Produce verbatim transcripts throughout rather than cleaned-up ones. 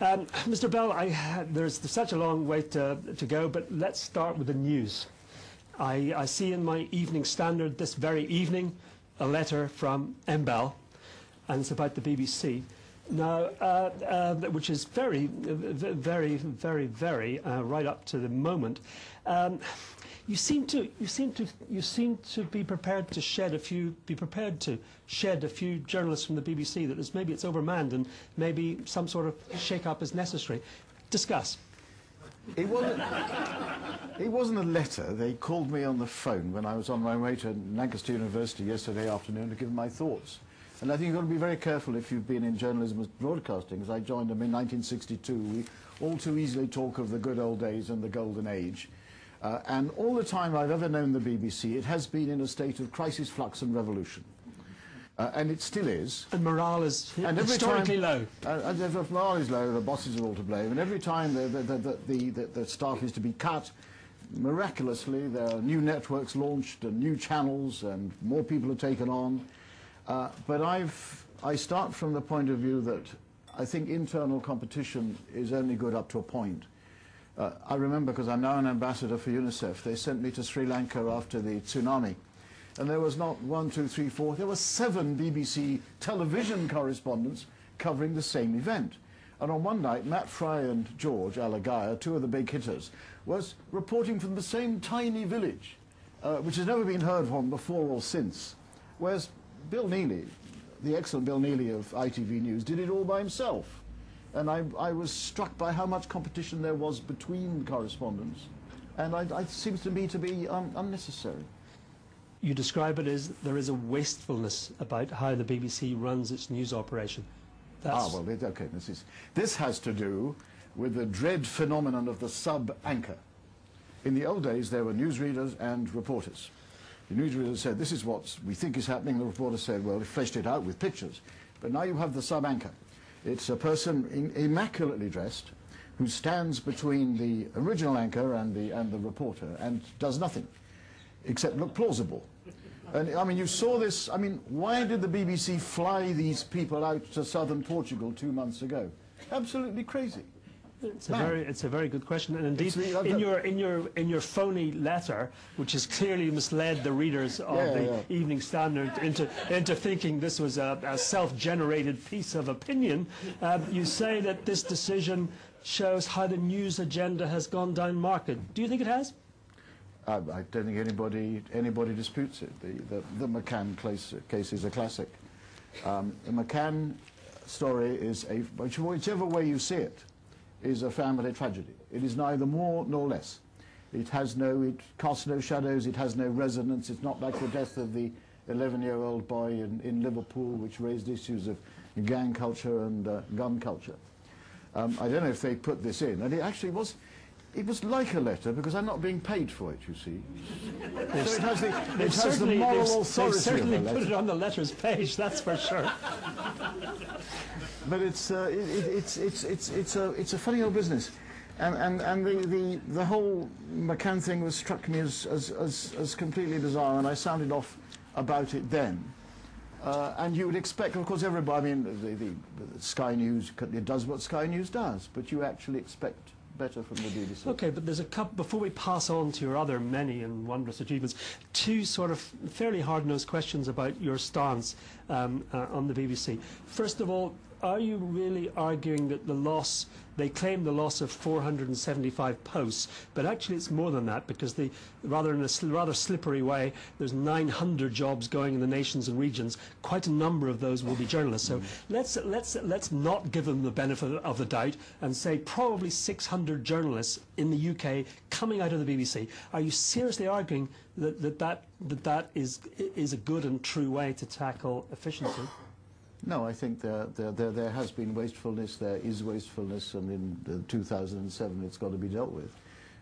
Um, Mister Bell, I, there's such a long way to, to go, but let's start with the news. I, I see in my Evening Standard this very evening a letter from M. Bell, and it's about the B B C. Now, uh, uh, which is very, very, very, very uh, right up to the moment. Um, you seem to, you seem to, you seem to be prepared to shed a few, be prepared to shed a few journalists from the B B C. That is, maybe it's overmanned, and maybe some sort of shake-up is necessary. Discuss. It wasn't. It wasn't a letter. They called me on the phone when I was on my way to Lancaster University yesterday afternoon to give my thoughts. And I think you've got to be very careful if you've been in journalism as broadcasting. As I joined them in nineteen sixty-two, we all too easily talk of the good old days and the golden age. Uh, and all the time I've ever known the B B C, it has been in a state of crisis, flux and revolution. Uh, and it still is. And morale is and historically time, low. Uh, and if morale is low, the bosses are all to blame. And every time the, the, the, the, the, the staff is to be cut, miraculously there are new networks launched and new channels and more people are taken on. Uh, but I've, I start from the point of view that I think internal competition is only good up to a point. Uh, I remember, because I'm now an ambassador for UNICEF, they sent me to Sri Lanka after the tsunami. And there was not one, two, three, four, there were seven B B C television correspondents covering the same event. And on one night, Matt Frei and George Alagaya, two of the big hitters, was reporting from the same tiny village, uh, which has never been heard from before or since, whereas Bill Neely, the excellent Bill Neely of I T V News, did it all by himself. And I, I was struck by how much competition there was between correspondents. And I, I, it seems to me to be um, unnecessary. You describe it as there is a wastefulness about how the B B C runs its news operation. That's ah, well, it, okay, this is... This has to do with the dread phenomenon of the sub-anchor. In the old days, there were newsreaders and reporters. The newsreader said, this is what we think is happening. The reporter said, well, he fleshed it out with pictures. But now you have the sub-anchor. It's a person in, immaculately dressed who stands between the original anchor and the, and the reporter and does nothing except look plausible. And, I mean, you saw this. I mean, why did the B B C fly these people out to southern Portugal two months ago? Absolutely crazy. It's a, very, it's a very good question, and indeed, the, uh, in, your, in, your, in your phony letter, which has clearly misled the readers of yeah, the yeah. Evening Standard into, into thinking this was a, a self-generated piece of opinion, uh, you say that this decision shows how the news agenda has gone down market. Do you think it has? Uh, I don't think anybody, anybody disputes it. The, the, the McCann case, case is a classic. Um, the McCann story is, a, whichever way you see it, is a family tragedy. It is neither more nor less. It has no, it casts no shadows, it has no resonance. It's not like the death of the eleven-year-old boy in, in Liverpool, which raised issues of gang culture and uh, gun culture. Um, I don't know if they put this in, and it actually was, it was like a letter, because I'm not being paid for it, you see. So it has the, it has the moral authority. They certainly put it on the letters page, that's for sure. But it's, uh, it, it, it's, it's, it's, it's, a, it's a funny old business. And, and, and the, the, the whole McCann thing was, struck me as, as, as, as completely bizarre, and I sounded off about it then. Uh, and you would expect, of course, everybody, I mean, the, the, the Sky News, it does what Sky News does, but you actually expect better from the B B C. Okay, but there's a couple, before we pass on to your other many and wondrous achievements, two sort of fairly hard-nosed questions about your stance um, uh, on the B B C. First of all, are you really arguing that the loss, they claim the loss of four hundred seventy-five posts, but actually it's more than that, because the, rather in a sl rather slippery way, there's nine hundred jobs going in the nations and regions. Quite a number of those will be journalists. So let's, let's, let's not give them the benefit of the doubt and say probably six hundred journalists in the U K coming out of the B B C. Are you seriously arguing that that, that, that, that is, is a good and true way to tackle efficiency? No, I think there, there, there, there has been wastefulness, there is wastefulness, and in two thousand seven it's got to be dealt with.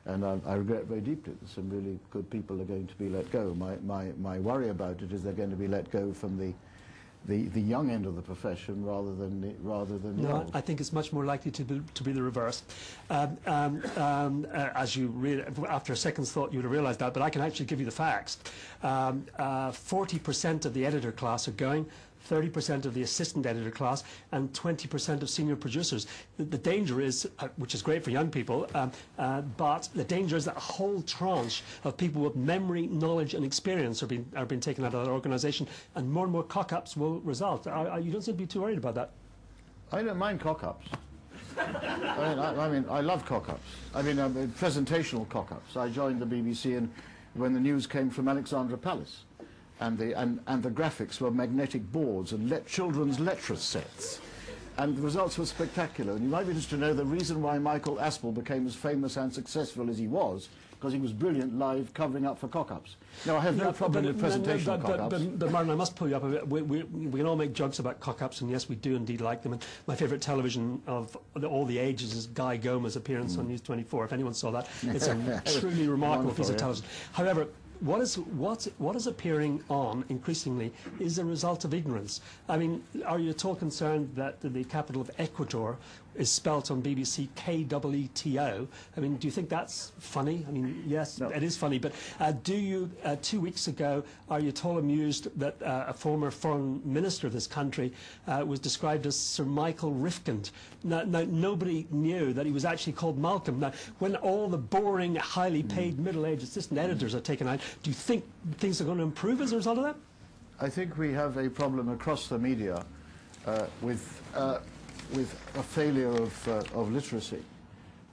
And I, I regret very deeply that some really good people are going to be let go. My, my, my worry about it is they're going to be let go from the, the, the young end of the profession rather than the, rather than no, the old. I think it's much more likely to be, to be the reverse. Um, um, um, uh, as you re after a second's thought you'd have realised that, but I can actually give you the facts. forty percent um, uh, of the editor class are going. thirty percent of the assistant editor class, and twenty percent of senior producers. The, the danger is, uh, which is great for young people, um, uh, but the danger is that a whole tranche of people with memory, knowledge, and experience are being, are being taken out of that organisation, and more and more cock-ups will result. I, I, you don't seem to be too worried about that. I don't mind cock-ups. I, mean, I, I mean, I love cock-ups. I mean, um, presentational cock-ups. I joined the B B C and when the news came from Alexandra Palace. And the, and, and the graphics were magnetic boards and le children's lecture sets. And the results were spectacular. And you might be interested to know the reason why Michael Aspel became as famous and successful as he was, because he was brilliant live covering up for cock-ups. Now, I have no, no problem but, with presentation no, no, but, cock-ups. But, but, but Martin, I must pull you up a bit. We, we, we can all make jokes about cock-ups, and yes, we do indeed like them. And my favourite television of all the ages is Guy Gomer's appearance mm. on News twenty-four. If anyone saw that, it's a truly remarkable piece of television. Yeah. However, What is, what, what is appearing on, increasingly, is a result of ignorance. I mean, are you at all concerned that the capital of Ecuador is spelt on B B C K W E T O? I mean, do you think that's funny? I mean, yes, no. It is funny, but uh, do you, uh, two weeks ago, are you at all amused that uh, a former foreign minister of this country uh, was described as Sir Michael Rifkind? Now, now, nobody knew that he was actually called Malcolm. Now, when all the boring, highly paid, mm. middle-aged assistant editors are taken out, do you think things are going to improve as a result of that? I think we have a problem across the media uh, with, uh, with a failure of, uh, of literacy,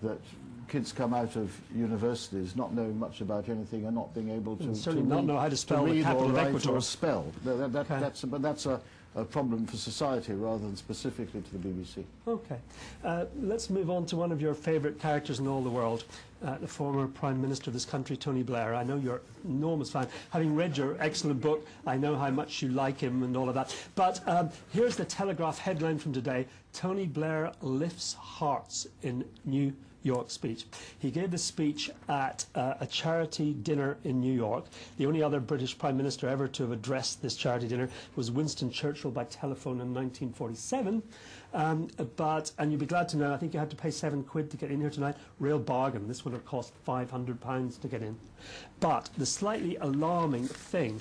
that kids come out of universities not knowing much about anything and not being able to, to not read, know how to spell to the capital or of Ecuador. Or spell. That, that, that, okay. that's, but that's a, a problem for society rather than specifically to the B B C. Okay. Uh, let's move on to one of your favourite characters in all the world. Uh, the former Prime Minister of this country, Tony Blair. I know you're an enormous fan. Having read your excellent book, I know how much you like him and all of that. But um, here's the Telegraph headline from today. Tony Blair lifts hearts in New York speech. He gave the speech at uh, a charity dinner in New York. The only other British Prime Minister ever to have addressed this charity dinner was Winston Churchill by telephone in nineteen forty-seven. Um, but, and you'd be glad to know, I think you had to pay seven quid to get in here tonight. Real bargain. This would have cost five hundred pounds to get in. But the slightly alarming thing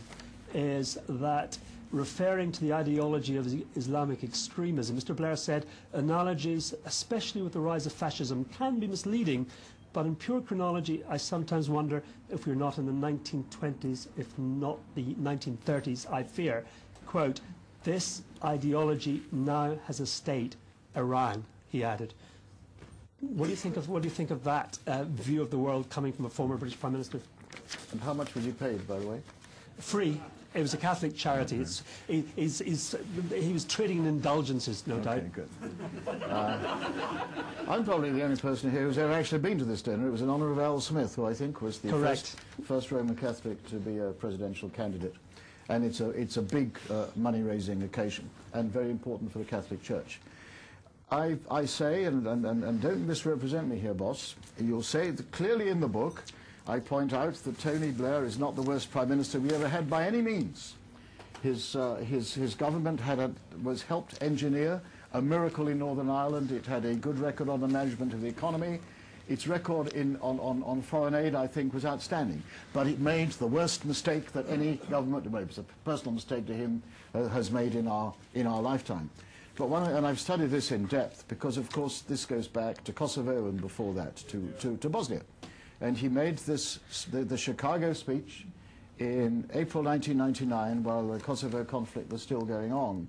is that referring to the ideology of Islamic extremism, Mister Blair said, analogies, especially with the rise of fascism, can be misleading, but in pure chronology, I sometimes wonder if we're not in the nineteen twenties, if not the nineteen thirties, I fear. Quote, this ideology now has a state, Iran, he added. What do you think of, what do you think of that uh, view of the world coming from a former British Prime Minister? And how much were you paid, by the way? Free. It was a Catholic charity. Mm-hmm. It's, it, it's, it's, he was trading in indulgences, no okay, doubt. Good. Uh, I'm probably the only person here who's ever actually been to this dinner. It was in honour of Al Smith, who I think was the first, first Roman Catholic to be a presidential candidate. And it's a, it's a big uh, money-raising occasion and very important for the Catholic Church. I, I say, and, and, and don't misrepresent me here, boss, you'll say that clearly in the book, I point out that Tony Blair is not the worst Prime Minister we ever had by any means. His, uh, his, his government had a, was helped engineer a miracle in Northern Ireland. It had a good record on the management of the economy. Its record in, on, on, on foreign aid, I think, was outstanding. But it made the worst mistake that any government, well, it was a personal mistake to him, uh, has made in our, in our lifetime. But one, and I've studied this in depth because, of course, this goes back to Kosovo and before that to, to, to Bosnia. And he made this, the, the Chicago speech in April nineteen ninety-nine while the Kosovo conflict was still going on,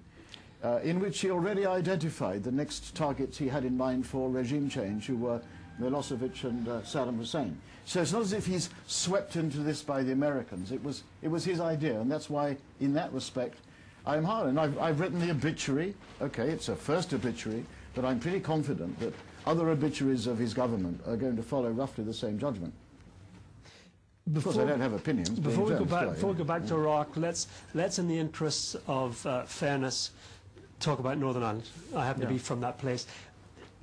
uh, in which he already identified the next targets he had in mind for regime change, who were Milosevic and uh, Saddam Hussein. So it's not as if he's swept into this by the Americans. It was, it was his idea, and that's why, in that respect, I'm hard. And I've, I've written the obituary. Okay, it's a first obituary, but I'm pretty confident that other obituaries of his government are going to follow roughly the same judgment. Before, of course, I don't have opinions. Before we go back, before we go back to Iraq, let's, let's in the interests of uh, fairness, talk about Northern Ireland. I happen yeah. to be from that place.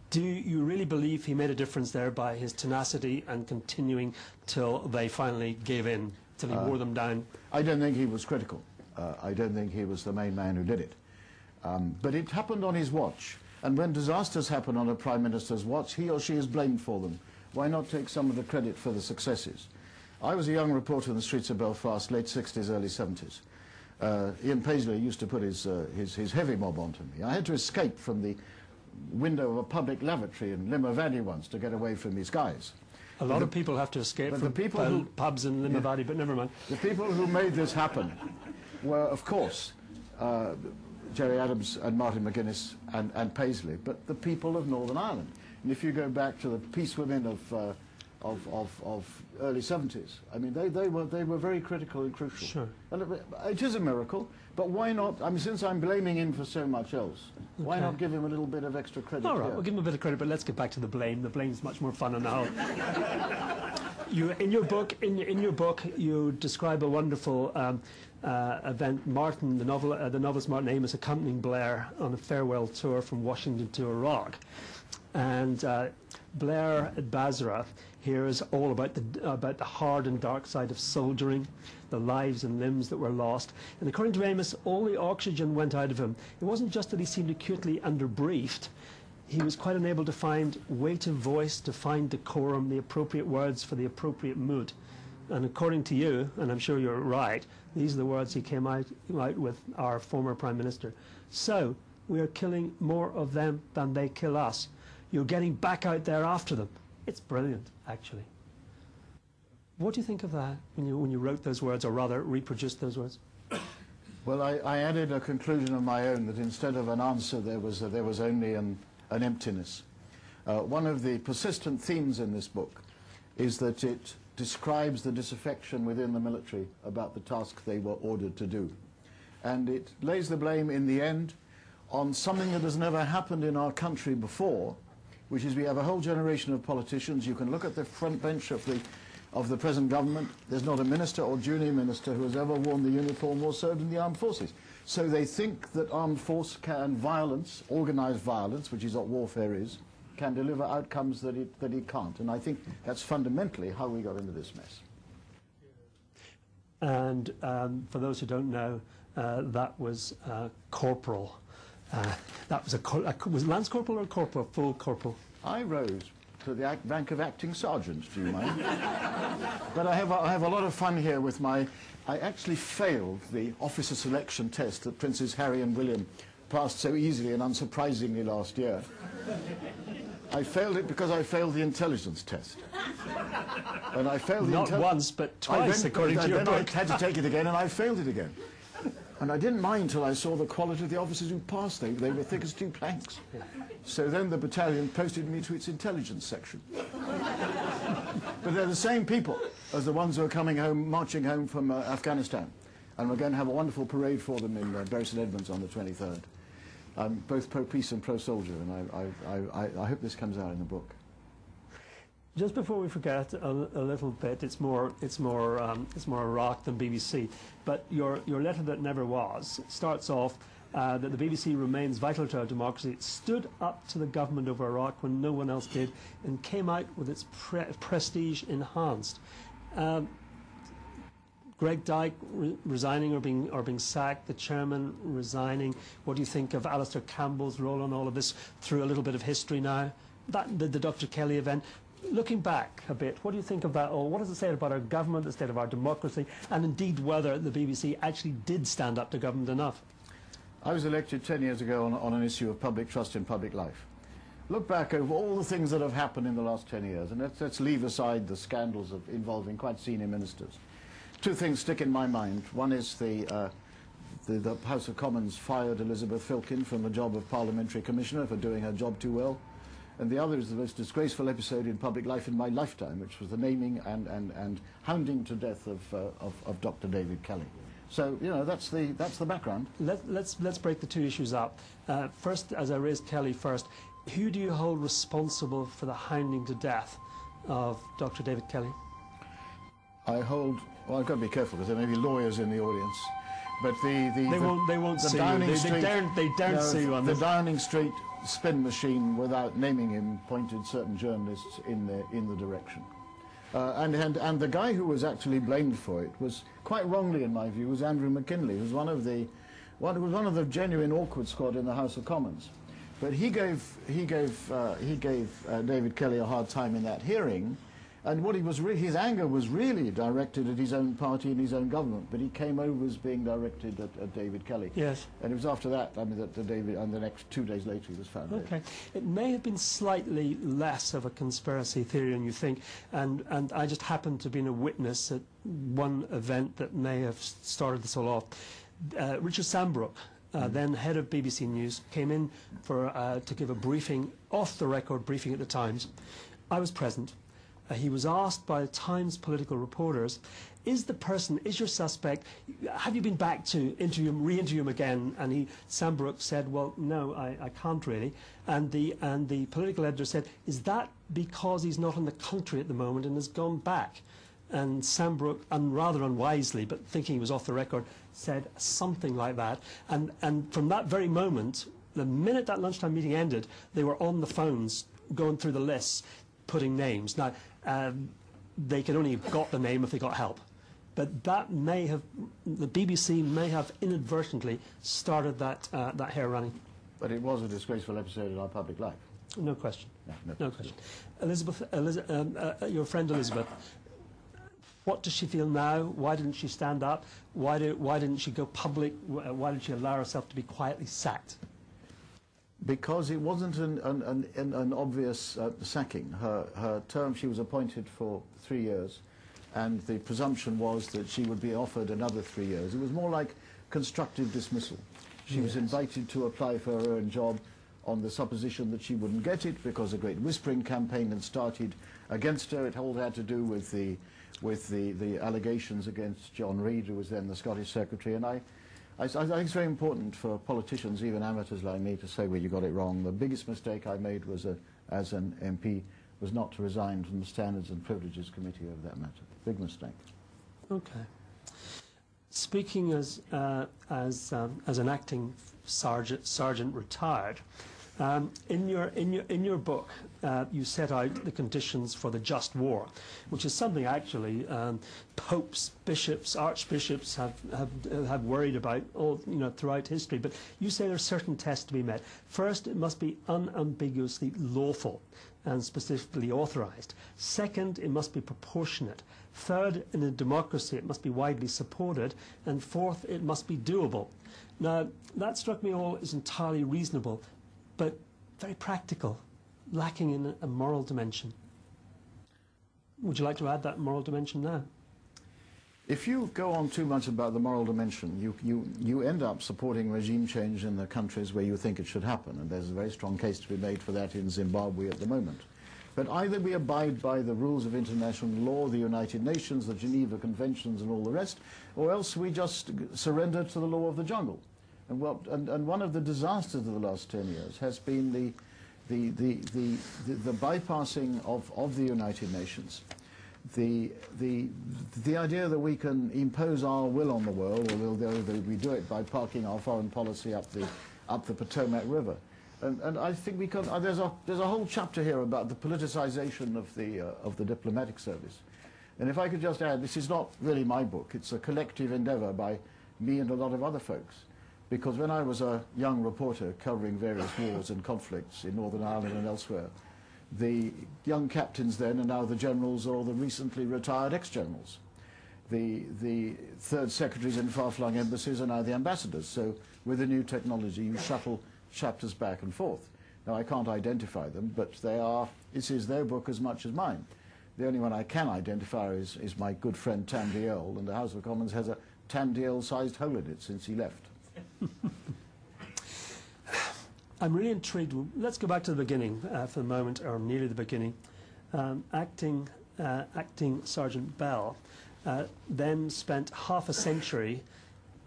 Do you really believe he made a difference there by his tenacity and continuing till they finally gave in, till he uh, wore them down? I don't think he was critical. Uh, I don't think he was the main man who did it. Um, but it happened on his watch. And when disasters happen on a Prime Minister's watch, he or she is blamed for them. Why not take some of the credit for the successes? I was a young reporter in the streets of Belfast, late sixties, early seventies. Uh, Ian Paisley used to put his, uh, his, his heavy mob onto me. I had to escape from the window of a public lavatory in Limavady once to get away from these guys. A lot the, of people have to escape from the people who, pubs in Limavady, yeah, but never mind. The people who made this happen were, of course, uh, Gerry Adams and Martin McGuinness and, and Paisley, but the people of Northern Ireland. And if you go back to the peace women of... Uh, Of, of, of early seventies. I mean, they, they, were, they were very critical and crucial. Sure. And it, it is a miracle, but why not, I mean, since I'm blaming him for so much else, okay, why not give him a little bit of extra credit? All right, here? We'll give him a bit of credit, but let's get back to the blame. The blame's much more fun on the whole. You, in your book, in, in your book, you describe a wonderful um, uh, event. Martin, the, novel, uh, the novelist Martin Amis, accompanying Blair on a farewell tour from Washington to Iraq. And uh, Blair at Basra hears all about the, about the hard and dark side of soldiering, the lives and limbs that were lost. And according to Amis, all the oxygen went out of him. It wasn't just that he seemed acutely underbriefed. He was quite unable to find weight of voice, to find decorum, the appropriate words for the appropriate mood. And according to you, and I'm sure you're right, these are the words he came out, out with, our former Prime Minister. So, we are killing more of them than they kill us. You're getting back out there after them. It's brilliant, actually. What do you think of that when you, when you wrote those words, or rather reproduced those words? Well, I, I added a conclusion of my own, that instead of an answer, there was, a, there was only an, an emptiness. Uh, one of the persistent themes in this book is that it describes the disaffection within the military about the task they were ordered to do. And it lays the blame in the end on something that has never happened in our country before, which is we have a whole generation of politicians. You can look at the front bench of the, of the present government. There's not a minister or junior minister who has ever worn the uniform or served in the armed forces. So they think that armed force and violence, organized violence, which is what warfare is, can deliver outcomes that it, that it can't. And I think that's fundamentally how we got into this mess. And um, for those who don't know, uh, that was uh, Corporal. Uh, that was a, cor a was lance corporal or corporal, full corporal? I rose to the act rank of acting sergeant, do you mind? But I have, a, I have a lot of fun here with my... I actually failed the officer selection test that Princes Harry and William passed so easily and unsurprisingly last year. I failed it because I failed the intelligence test. And I failed the Not once, but twice, then, according to your book. I had to take it again, and I failed it again. And I didn't mind till I saw the quality of the officers who passed. They, they were thick as two planks. So then the battalion posted me to its intelligence section. But they're the same people as the ones who are coming home, marching home from uh, Afghanistan. And we're going to have a wonderful parade for them in uh, Bury Saint Edmunds on the twenty-third. I'm both pro-peace and pro-soldier, and I, I, I, I hope this comes out in the book. Just before we forget a, a little bit, it's more it's more um, it's more Iraq than B B C. But your your letter that never was starts off uh, that the B B C remains vital to our democracy. It stood up to the government over Iraq when no one else did, and came out with its pre prestige enhanced. Um, Greg Dyke re resigning or being or being sacked, the chairman resigning. What do you think of Alistair Campbell's role on all of this? Through a little bit of history now, that the, the Doctor Kelly event. Looking back a bit, what do you think of that? Or what does it say about our government, the state of our democracy, and indeed whether the B B C actually did stand up to government enough? I was elected ten years ago on, on an issue of public trust in public life. Look back over all the things that have happened in the last ten years, and let's, let's leave aside the scandals of involving quite senior ministers. Two things stick in my mind. One is the, uh, the, the House of Commons fired Elizabeth Filkin from the job of Parliamentary Commissioner for doing her job too well. And the other is the most disgraceful episode in public life in my lifetime, which was the naming and, and, and hounding to death of, uh, of, of Doctor David Kelly. So, you know, that's the, that's the background. Let, let's, let's break the two issues up. Uh, first, as I raised Kelly first, who do you hold responsible for the hounding to death of Doctor David Kelly? I hold, well, I've got to be careful because there may be lawyers in the audience. But the, the, they, the, won't, they won't the see Downing you. They, Street, they daren't, they daren't no, see you on the this. Downing Street spin machine, without naming him, pointed certain journalists in the, in the direction. Uh, and, and, and the guy who was actually blamed for it was, quite wrongly in my view, was Andrew McKinley, who was one of the, one, was one of the genuine awkward squad in the House of Commons. But he gave, he gave, uh, he gave uh, David Kelly a hard time in that hearing, And what he was re his anger was really directed at his own party and his own government, but he came over as being directed at, at David Kelly. Yes. And it was after that, I mean, that the David, and the next two days later he was found. Okay. It may have been slightly less of a conspiracy theory than you think, and and I just happened to have been a witness at one event that may have started this all off. Uh, Richard Sambrook, Uh, then head of B B C News, came in for, uh, to give a briefing, off-the-record briefing at the Times. I was present. Uh, he was asked by the Times political reporters, is the person, is your suspect, have you been back to interview him, re-interview him again? And he, Sambrook said, well, no, I, I can't really. And the, and the political editor said, is that because he's not in the country at the moment and has gone back? And Sambrook, and rather unwisely, but thinking he was off the record, said something like that. And, and from that very moment, the minute that lunchtime meeting ended, they were on the phones, going through the lists, putting names. Now, um, they could only have got the name if they got help. But that may have, the B B C may have inadvertently started that, uh, that hair running. But it was a disgraceful episode in our public life. No question. No, no, no question. Elizabeth, Elizabeth um, uh, your friend Elizabeth, what does she feel now? Why didn't she stand up? Why, do, why didn't she go public? Why did she allow herself to be quietly sacked? Because it wasn't an, an, an, an obvious uh, sacking. Her, her term, she was appointed for three years, and the presumption was that she would be offered another three years. It was more like constructive dismissal. She yes. was invited to apply for her own job on the supposition that she wouldn't get it because a great whispering campaign had started against her. It all had to do with the with the, the allegations against John Reid, who was then the Scottish Secretary. And I, I, I think it's very important for politicians, even amateurs like me, to say, well, you got it wrong. The biggest mistake I made was a, as an M P was not to resign from the Standards and Privileges Committee over that matter. Big mistake. Okay. Speaking as, uh, as, um, as an acting sergeant, sergeant retired, Um, in your in your in your book, uh, you set out the conditions for the just war, which is something actually um, popes, bishops, archbishops have have have worried about all you know throughout history. But you say there are certain tests to be met. First, it must be unambiguously lawful and specifically authorized. Second, it must be proportionate. Third, in a democracy, it must be widely supported. And fourth, it must be doable. Now, that struck me all as entirely reasonable, but very practical, lacking in a moral dimension. Would you like to add that moral dimension now? If you go on too much about the moral dimension, you, you, you end up supporting regime change in the countries where you think it should happen, and there's a very strong case to be made for that in Zimbabwe at the moment. But either we abide by the rules of international law, the United Nations, the Geneva Conventions and all the rest, or else we just surrender to the law of the jungle. And, well, and, and one of the disasters of the last ten years has been the, the, the, the, the, the bypassing of, of the United Nations, the, the, the idea that we can impose our will on the world, although we do it by parking our foreign policy up the, up the Potomac River. And, and I think we can, uh, there's, a, there's a whole chapter here about the politicization of the, uh, of the diplomatic service. And if I could just add, this is not really my book, it's a collective endeavor by me and a lot of other folks. Because when I was a young reporter covering various wars and conflicts in Northern Ireland and elsewhere, the young captains then are now the generals or the recently retired ex-generals. The, the third secretaries in far-flung embassies are now the ambassadors. So with the new technology, you shuttle chapters back and forth. Now, I can't identify them, but they are, this is their book as much as mine. The only one I can identify is, is my good friend Tandy Earle, and the House of Commons has a Tandy Earle-sized hole in it since he left. I'm really intrigued. Let's go back to the beginning uh, for the moment, or nearly the beginning. Um, acting, uh, acting Sergeant Bell uh, then spent half a century,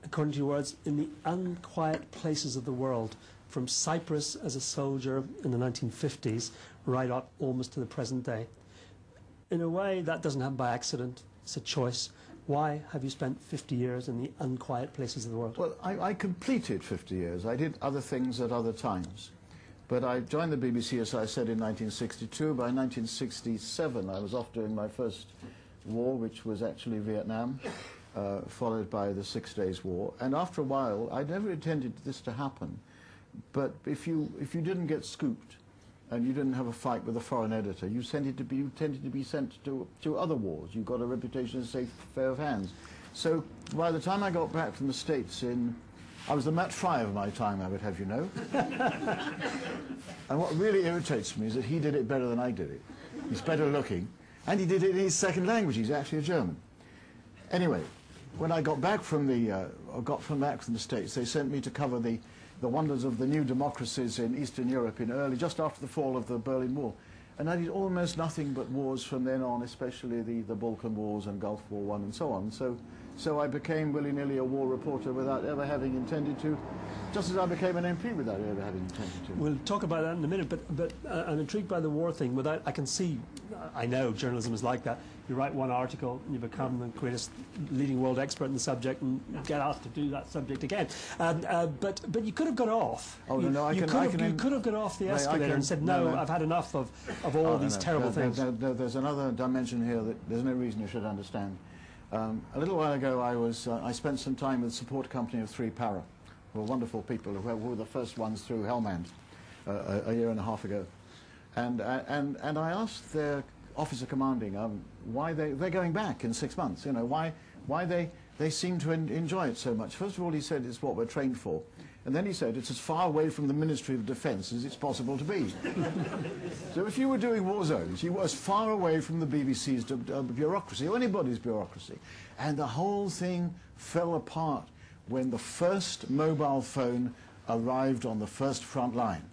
according to your words, in the unquiet places of the world, from Cyprus as a soldier in the nineteen fifties right up almost to the present day. In a way, that doesn't happen by accident. It's a choice. Why have you spent fifty years in the unquiet places of the world? Well, I, I completed fifty years. I did other things at other times. But I joined the B B C, as I said, in nineteen sixty-two. By nineteen sixty-seven, I was off doing my first war, which was actually Vietnam, uh, followed by the Six Days War. And after a while, I never intended this to happen. But if you, if you didn't get scooped, and you didn't have a fight with a foreign editor. You tended to be, you tended to be sent to, to other wars. You got a reputation as safe, fair of hands. So by the time I got back from the States in... I was the Matt Frei of my time, I would have you know. And what really irritates me is that he did it better than I did it. He's better looking. And he did it in his second language. He's actually a German. Anyway, when I got back from the, uh, got from back from the States, they sent me to cover the, the wonders of the new democracies in Eastern Europe in early, just after the fall of the Berlin Wall. And I did almost nothing but wars from then on, especially the, the Balkan Wars and Gulf War One and so on. So, so I became willy-nilly a war reporter without ever having intended to, just as I became an M P without ever having intended to. We'll talk about that in a minute, but, but uh, I'm intrigued by the war thing. Without, I can see, I know journalism is like that. You write one article and you become the greatest leading world expert in the subject and get asked to do that subject again. Um, uh, but, but you could have got off. Oh, you, no, no, I you can... Could I have, can you could have got off the escalator no, and said, no, no, no, I've had enough of, of all oh, these no, no. terrible no, things. No, no, there's another dimension here that there's no reason you should understand. Um, a little while ago, I, was, uh, I spent some time with the support company of Three Para, who are wonderful people, who were the first ones through Helmand uh, a, a year and a half ago. And, uh, and, and I asked their officer commanding um, why they, they're going back in six months, you know, why, why they, they seem to en enjoy it so much. First of all, he said, it's what we're trained for. And then he said, it's as far away from the Ministry of Defence as it's possible to be. So if you were doing war zones, you were as far away from the B B C's uh, bureaucracy, or anybody's bureaucracy. And the whole thing fell apart when the first mobile phone arrived on the first front line.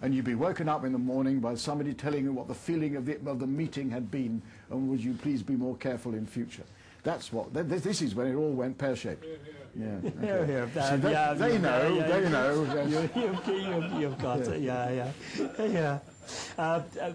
And you'd be woken up in the morning by somebody telling you what the feeling of the, of the meeting had been, and would you please be more careful in future. That's what, th this is when it all went pear-shaped. Yeah, okay. yeah, yeah, that, so they, yeah, they yeah, know, yeah, they yeah, know. Yeah. You, you, you've got yeah. it, yeah, yeah. yeah. Uh, uh,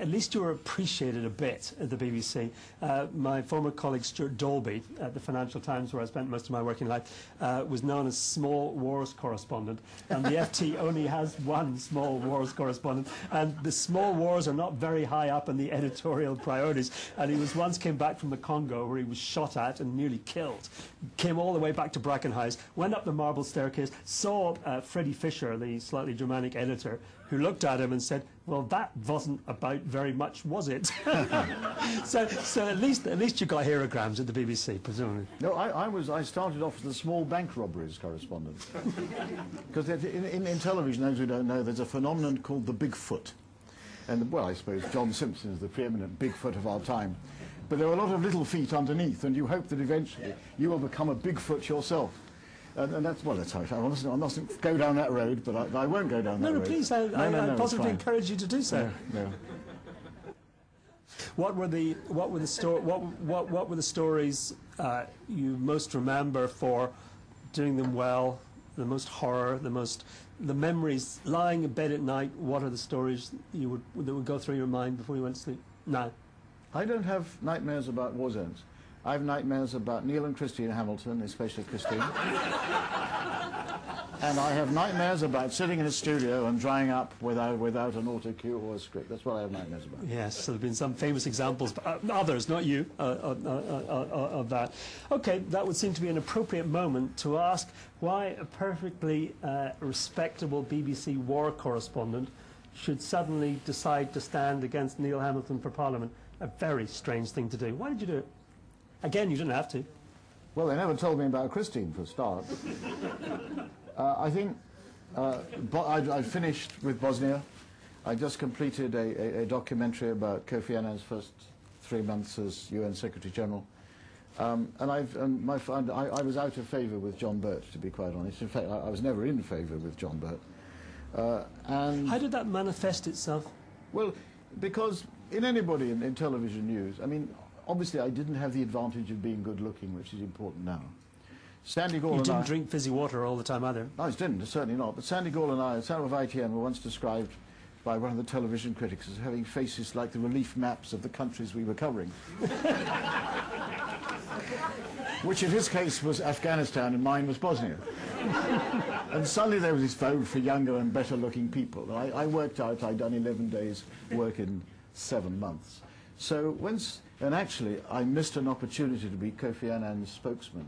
at least you were appreciated a bit at the B B C. Uh, my former colleague Stuart Dolby at the Financial Times, where I spent most of my working life, uh, was known as small wars correspondent, and the F T only has one small wars correspondent, and the small wars are not very high up in the editorial priorities. And he was once came back from the Congo, where he was shot at and nearly killed, came all the way back to Brackenhouse, went up the marble staircase, saw uh, Freddie Fisher, the slightly Germanic editor, who looked at him and said, well, that wasn't about very much, was it? so, so at least, at least you got hierograms at the B B C, presumably. No, I, I was. I started off as the small bank robberies correspondent, because in, in, in television, as we don't know, there's a phenomenon called the Bigfoot, and well, I suppose John Simpson is the preeminent Bigfoot of our time, but there are a lot of little feet underneath, and you hope that eventually you will become a Bigfoot yourself. And, and that's, well, that's how it, I mustn't, I mustn't go down that road, but I, I won't go down no, that no, road. Please, I, no, I, no, no, please, I positively encourage you to do so. No, no. What were the what were the sto what what what were the stories uh, you most remember for doing them well? The most horror, the most the memories lying in bed at night. What are the stories you would that would go through your mind before you went to sleep? No, I don't have nightmares about war zones. I have nightmares about Neil and Christine Hamilton, especially Christine. And I have nightmares about sitting in a studio and drying up without, without an auto-cue or a script. That's what I have nightmares about. Yes, so there have been some famous examples, but, uh, others, not you, uh, uh, uh, uh, uh, of that. Okay, that would seem to be an appropriate moment to ask why a perfectly uh, respectable B B C war correspondent should suddenly decide to stand against Neil Hamilton for Parliament. A very strange thing to do. Why did you do it? Again, you didn't have to. Well, they never told me about Christine, for a start. uh, I think uh, bo I, I finished with Bosnia. I just completed a, a, a documentary about Kofi Annan's first three months as U N Secretary General. Um, and I've, and my, and I, I was out of favour with John Burt, to be quite honest. In fact, I, I was never in favour with John Burt. Uh, and how did that manifest itself? Well, because in anybody in, in television news, I mean... Obviously, I didn't have the advantage of being good-looking, which is important now. Sandy Gall and I... You didn't drink fizzy water all the time either. I didn't, certainly not. But Sandy Gall and I, the son of I T N, were once described by one of the television critics as having faces like the relief maps of the countries we were covering. Which in his case was Afghanistan and mine was Bosnia. And suddenly there was this vogue for younger and better-looking people. I, I worked out, I'd done eleven days work in seven months. So once... And actually, I missed an opportunity to be Kofi Annan's spokesman,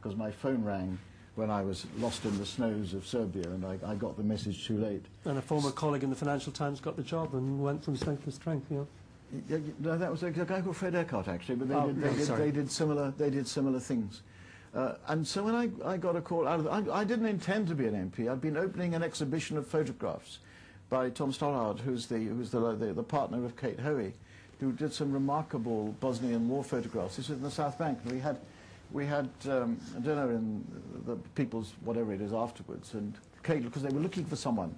because my phone rang when I was lost in the snows of Serbia, and I, I got the message too late. And a former colleague in the Financial Times got the job and went from strength to strength, you know. Yeah, no, that was a guy called Fred Eckhart, actually, but they, oh, did, they, no, did, they did similar. They did similar things. Uh, and so when I, I got a call out of, I, I didn't intend to be an M P. I'd been opening an exhibition of photographs by Tom Stollard, who's the who's the the, the partner of Kate Hoey, who did some remarkable Bosnian war photographs. This was in the South Bank, and we had we had um, dinner in the People's whatever it is afterwards, and Kate, because they were looking for someone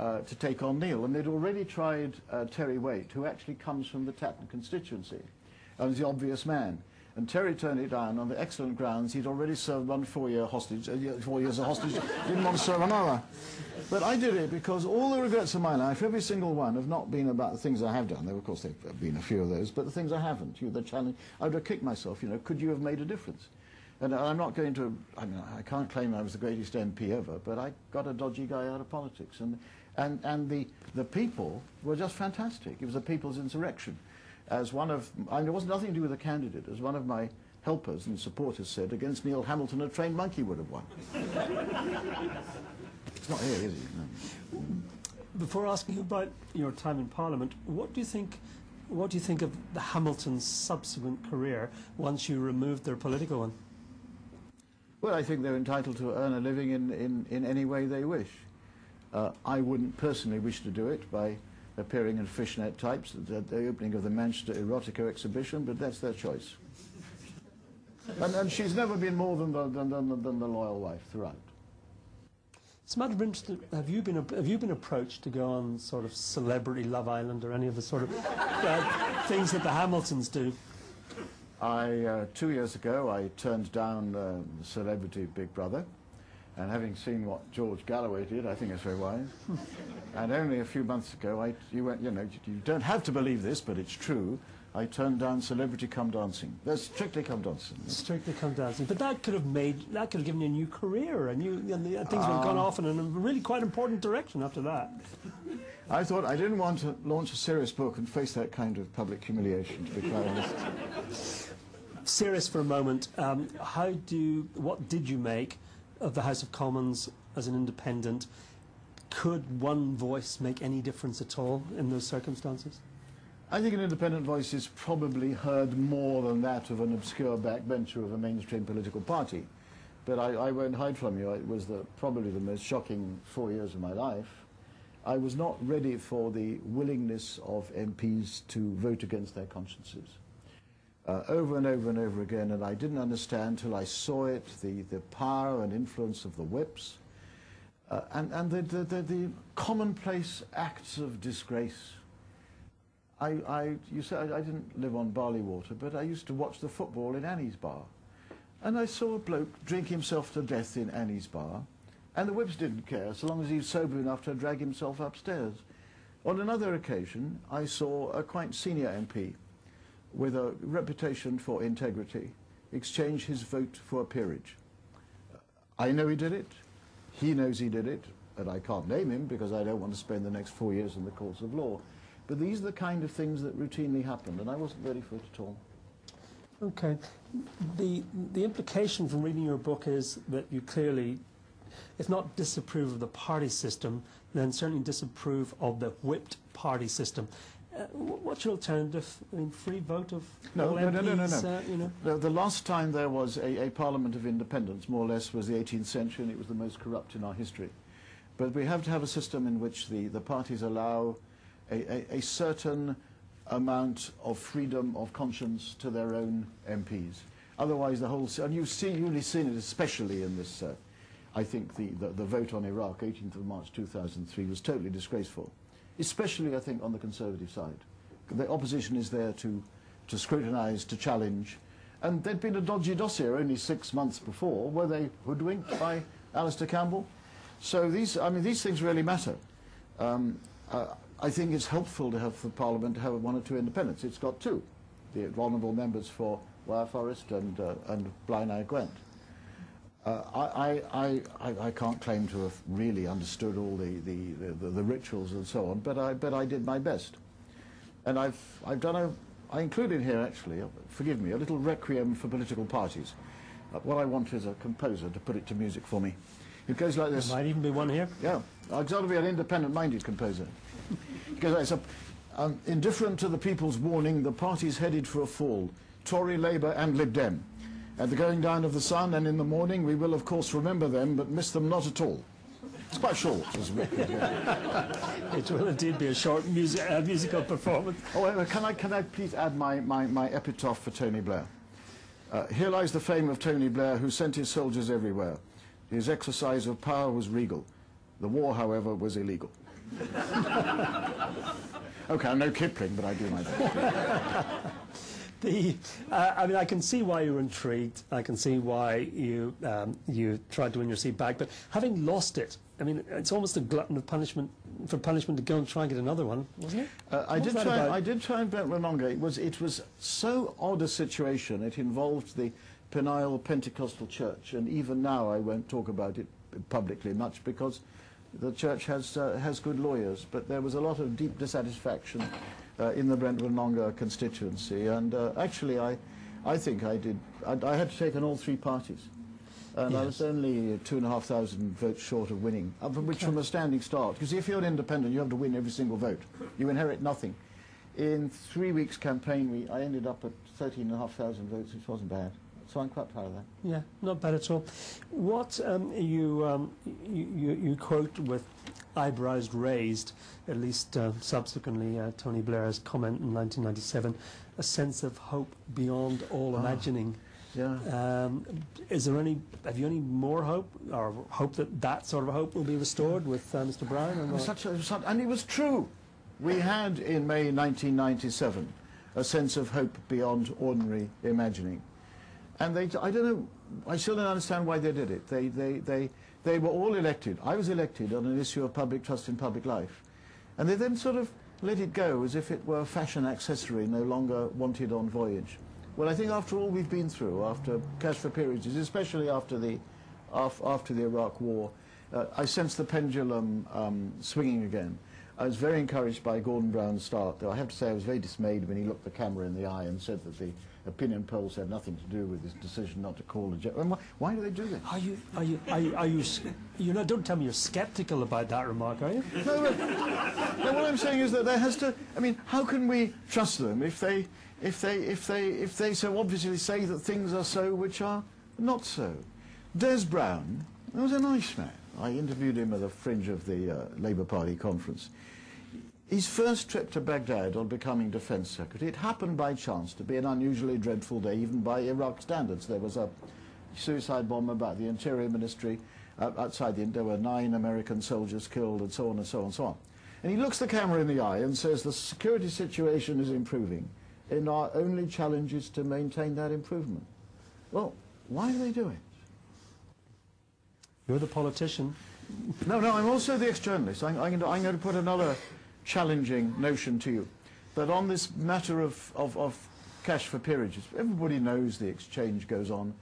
Uh, to take on Neil, and they'd already tried uh, Terry Waite, who actually comes from the Tatton constituency, and was the obvious man. And Terry turned it down on the excellent grounds he'd already served one four-year hostage, uh, four years a hostage, didn't want to serve another. But I did it because all the regrets of my life, every single one, have not been about the things I have done. There, of course, there have been a few of those, but the things I haven't, you, the challenge, I would have kicked myself. You know, could you have made a difference? And I'm not going to. I mean, I can't claim I was the greatest M P ever, but I got a dodgy guy out of politics, and. And, and the, the people were just fantastic. It was a people's insurrection. As one of, I mean, it was nothing to do with the candidate. As one of my helpers and supporters said, against Neil Hamilton, a trained monkey would have won. It's not here, is it? No. Before asking about your time in Parliament, what do you think, what do you think of the Hamilton's subsequent career once you removed their political one? Well, I think they're entitled to earn a living in, in, in any way they wish. Uh, I wouldn't personally wish to do it by appearing in fishnet types at the, at the opening of the Manchester Erotica exhibition, but that's their choice. and, and she's never been more than the, than, than, than the loyal wife throughout. It's a matter of interest. Have you been have you been approached to go on sort of Celebrity Love Island or any of the sort of uh, things that the Hamiltons do? I uh, two years ago I turned down um, Celebrity Big Brother. And having seen what George Galloway did, I think it's very wise. And only a few months ago, I, you went, you know, you don't have to believe this, but it's true, I turned down Celebrity Come Dancing. That's Strictly Come Dancing. Strictly Come Dancing. But that could have made, that could have given you a new career, and, you, and the, things um, would have gone off in a really quite important direction after that. I thought I didn't want to launch a serious book and face that kind of public humiliation, to be quite honest. Serious for a moment, um, how do, what did you make of the House of Commons as an independent? Could one voice make any difference at all in those circumstances? I think an independent voice is probably heard more than that of an obscure backbencher of a mainstream political party. But I, I won't hide from you, it was the, probably the most shocking four years of my life. I was not ready for the willingness of M Ps to vote against their consciences. Uh, over and over and over again, and I didn't understand till I saw it, the, the power and influence of the whips, uh, and, and the, the, the, the commonplace acts of disgrace. I, I, you say, I, I didn't live on barley water, but I used to watch the football in Annie's bar, and I saw a bloke drink himself to death in Annie's bar, and the whips didn't care, so long as he was sober enough to drag himself upstairs. On another occasion, I saw a quite senior M P with a reputation for integrity, exchange his vote for a peerage. I know he did it, he knows he did it, and I can't name him because I don't want to spend the next four years in the courts of law. But these are the kind of things that routinely happened, and I wasn't ready for it at all. Okay. The, the implication from reading your book is that you clearly, if not disapprove of the party system, then certainly disapprove of the whipped party system. Uh, what's your alternative? I mean, free vote of no, all no, M Ps, no, no, no, no. Uh, you know? The, the last time there was a, a Parliament of Independence, more or less, was the eighteenth century, and it was the most corrupt in our history. But we have to have a system in which the, the parties allow a, a, a certain amount of freedom of conscience to their own M Ps. Otherwise, the whole... And you've seen, you've seen it especially in this, uh, I think, the, the, the vote on Iraq, eighteenth of March two thousand three, was totally disgraceful. Especially, I think, on the Conservative side. The opposition is there to, to scrutinise, to challenge. And there'd been a dodgy dossier only six months before. Were they hoodwinked by Alistair Campbell? So these, I mean, these things really matter. Um, uh, I think it's helpful to have the Parliament to have one or two independents. It's got two, the honourable members for Wyre Forest and, uh, and Blaenau Gwent. Uh, I, I, I, I can't claim to have really understood all the, the, the, the rituals and so on, but I, but I did my best. And I've, I've done a, I included here actually, forgive me, a little requiem for political parties. What I want is a composer to put it to music for me. It goes like this. There might even be one here. Yeah. I've got to be an independent-minded composer. It goes like this. Um, indifferent to the people's warning, the party's headed for a fall. Tory, Labour and Lib Dem. At the going down of the sun and in the morning, we will, of course, remember them, but miss them not at all. It's quite short. It will indeed be a short music, uh, musical performance. Oh, can I, can I please add my, my, my epitaph for Tony Blair? Uh, here lies the fame of Tony Blair, who sent his soldiers everywhere. His exercise of power was regal. The war, however, was illegal. Okay, I'm no Kipling, but I do my best. The, uh, I mean, I can see why you're intrigued. I can see why you um, you tried to win your seat back. But having lost it, I mean, it's almost a glutton of punishment for punishment to go and try and get another one, wasn't it? Uh, I did try. I did try and bet Renonga. It was it was so odd a situation. It involved the Penile Pentecostal Church, and even now I won't talk about it publicly much because the church has uh, has good lawyers. But there was a lot of deep dissatisfaction Uh, in the Brent-Renonga constituency, and uh, actually I, I think I did, I, I had to take on all three parties, and yes. I was only two and a half thousand votes short of winning, of which okay. from a standing start, because if you're an independent you have to win every single vote, you inherit nothing. In three weeks campaign we, I ended up at thirteen and a half thousand votes, which wasn't bad. So I'm quite proud of that. Yeah, not bad at all. What um, you, um, you, you you quote with eyebrows raised, at least uh, subsequently, uh, Tony Blair's comment in nineteen ninety-seven, a sense of hope beyond all imagining. Oh, yeah. Um, is there any? Have you any more hope, or hope that that sort of hope will be restored with uh, Mister Brown? Or not? Such a, such, and it was true. We had in May nineteen ninety-seven a sense of hope beyond ordinary imagining. And they, I don't know, I still don't understand why they did it. They, they, they, they were all elected. I was elected on an issue of public trust in public life. And they then sort of let it go as if it were a fashion accessory no longer wanted on voyage. Well, I think after all we've been through, after cash for peerages, especially after the, af, after the Iraq war, uh, I sense the pendulum um, swinging again. I was very encouraged by Gordon Brown's start, though I have to say I was very dismayed when he looked the camera in the eye and said that the opinion polls had nothing to do with his decision not to call a general. Why, why do they do that? Are you, are you, are you, are you, you know, don't tell me you're sceptical about that remark, are you? No, but, no, what I'm saying is that there has to, I mean, how can we trust them if they, if they, if they, if they so obviously say that things are so which are not so? Des Brown was a nice man. I interviewed him at the fringe of the uh, Labour Party conference. His first trip to Baghdad on becoming Defence Secretary, it happened by chance to be an unusually dreadful day, even by Iraq standards. There was a suicide bomber about the Interior Ministry uh, outside the... There were nine American soldiers killed, and so on and so on and so on. And he looks the camera in the eye and says, the security situation is improving, and our only challenge is to maintain that improvement. Well, why do they do it? You're the politician. No, no, I'm also the ex-journalist. I'm, I'm, I'm going to put another challenging notion to you. But on this matter of, of, of cash for peerages, everybody knows the exchange goes on.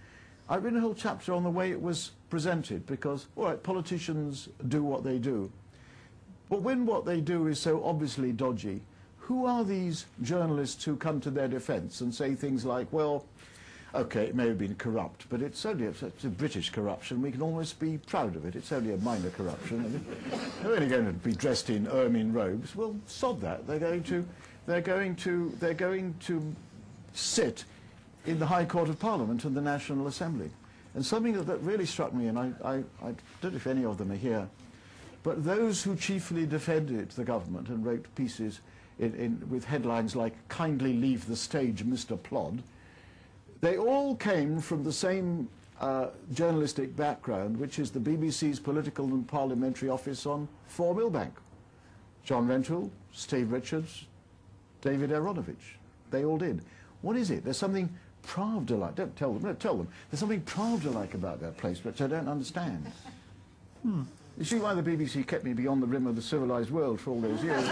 I've written a whole chapter on the way it was presented because, all right, politicians do what they do. But when what they do is so obviously dodgy, who are these journalists who come to their defense and say things like, well, okay, it may have been corrupt, but it's only a, it's a British corruption. We can almost be proud of it. It's only a minor corruption. They're only going to be dressed in ermine robes. Well, sod that. They're going to, they're going to, they're going to sit in the High Court of Parliament and the National Assembly. And something that, that really struck me, and I, I, I don't know if any of them are here, but those who chiefly defended the government and wrote pieces in, in, with headlines like "Kindly leave the stage, Mister Plod." They all came from the same uh, journalistic background, which is the B B C's Political and Parliamentary Office on four Millbank. John Rentoul, Steve Richards, David Aronovich. They all did. What is it? There's something Pravda-like. Don't tell them. No, tell them. There's something Pravda-like about that place, which I don't understand. Hmm. You see why the B B C kept me beyond the rim of the civilized world for all those years.